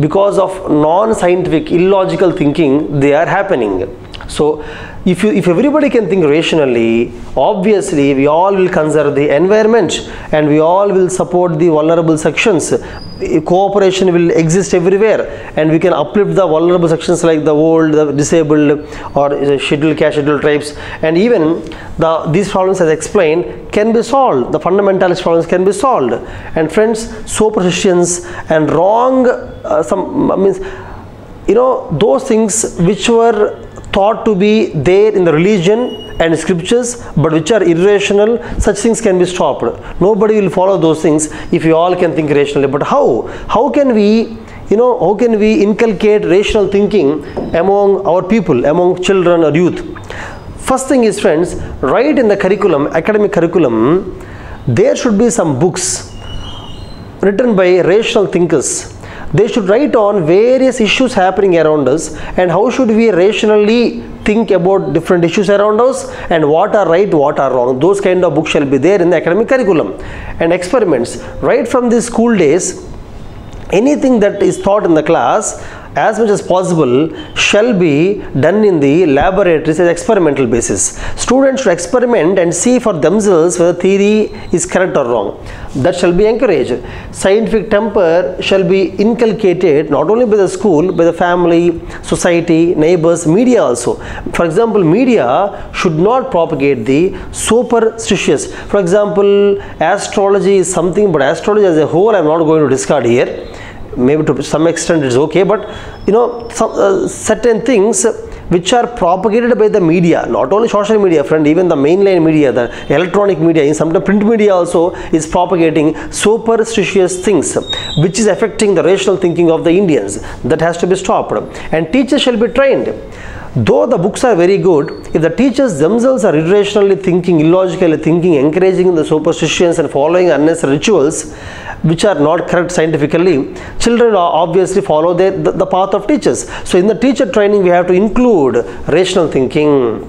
Because of non-scientific, illogical thinking, they are happening. So, if, you, if everybody can think rationally, obviously we all will conserve the environment and we all will support the vulnerable sections. Cooperation will exist everywhere and we can uplift the vulnerable sections like the old, the disabled, or scheduled, cash scheduled tribes, and even the, these problems, as explained, can be solved. The fundamentalist problems can be solved. And friends, superstitions and wrong, uh, some I means, you know, those things which were thought to be there in the religion and scriptures, but which are irrational, such things can be stopped. Nobody will follow those things if we all can think rationally. But how? How can we, you know, how can we inculcate rational thinking among our people, among children or youth? First thing is, friends, right in the curriculum, academic curriculum, there should be some books written by rational thinkers. They should write on various issues happening around us and how should we rationally think about different issues around us and what are right, what are wrong. Those kind of books shall be there in the academic curriculum. And experiments, right from the school days, anything that is taught in the class, as much as possible shall be done in the laboratories as experimental basis. Students should experiment and see for themselves whether theory is correct or wrong. That shall be encouraged. Scientific temper shall be inculcated not only by the school, by the family, society, neighbors, media also. For example, media should not propagate the superstitious. For example, astrology is something, but astrology as a whole I am not going to discard here. Maybe to some extent it's okay, but you know, some, uh, certain things which are propagated by the media, not only social media, friend, even the mainline media, the electronic media, sometimes print media also is propagating superstitious things, which is affecting the rational thinking of the Indians. That has to be stopped. And teachers shall be trained. Though the books are very good, if the teachers themselves are irrationally thinking, illogically thinking, encouraging the superstitions and following unnecessary rituals which are not correct scientifically, children obviously follow the, the, the path of teachers. So in the teacher training, we have to include rational thinking.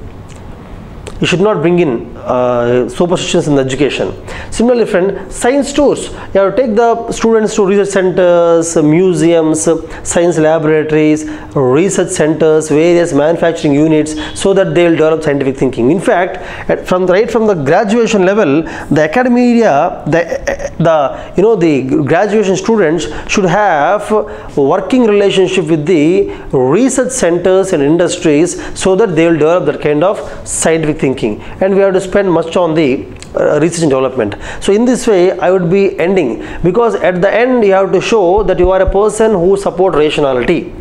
You should not bring in uh, superstitions in the education. Similarly, friend, science tours. You have to take the students to research centers, museums, science laboratories, research centers, various manufacturing units, so that they will develop scientific thinking. In fact, at, from the, right from the graduation level, the academia, the the you know the graduation students should have working relationship with the research centers and industries, so that they will develop that kind of scientific thinking. And we have to spend much on the uh, research and development. So in this way I would be ending, because at the end you have to show that you are a person who support rationality.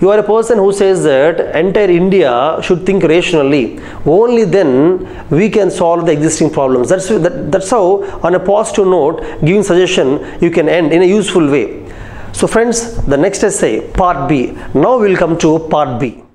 You are a person who says that entire India should think rationally. Only then we can solve the existing problems. That's, that, that's how, on a positive note, giving suggestion, you can end in a useful way. So friends, the next essay, part B. Now we will come to part B.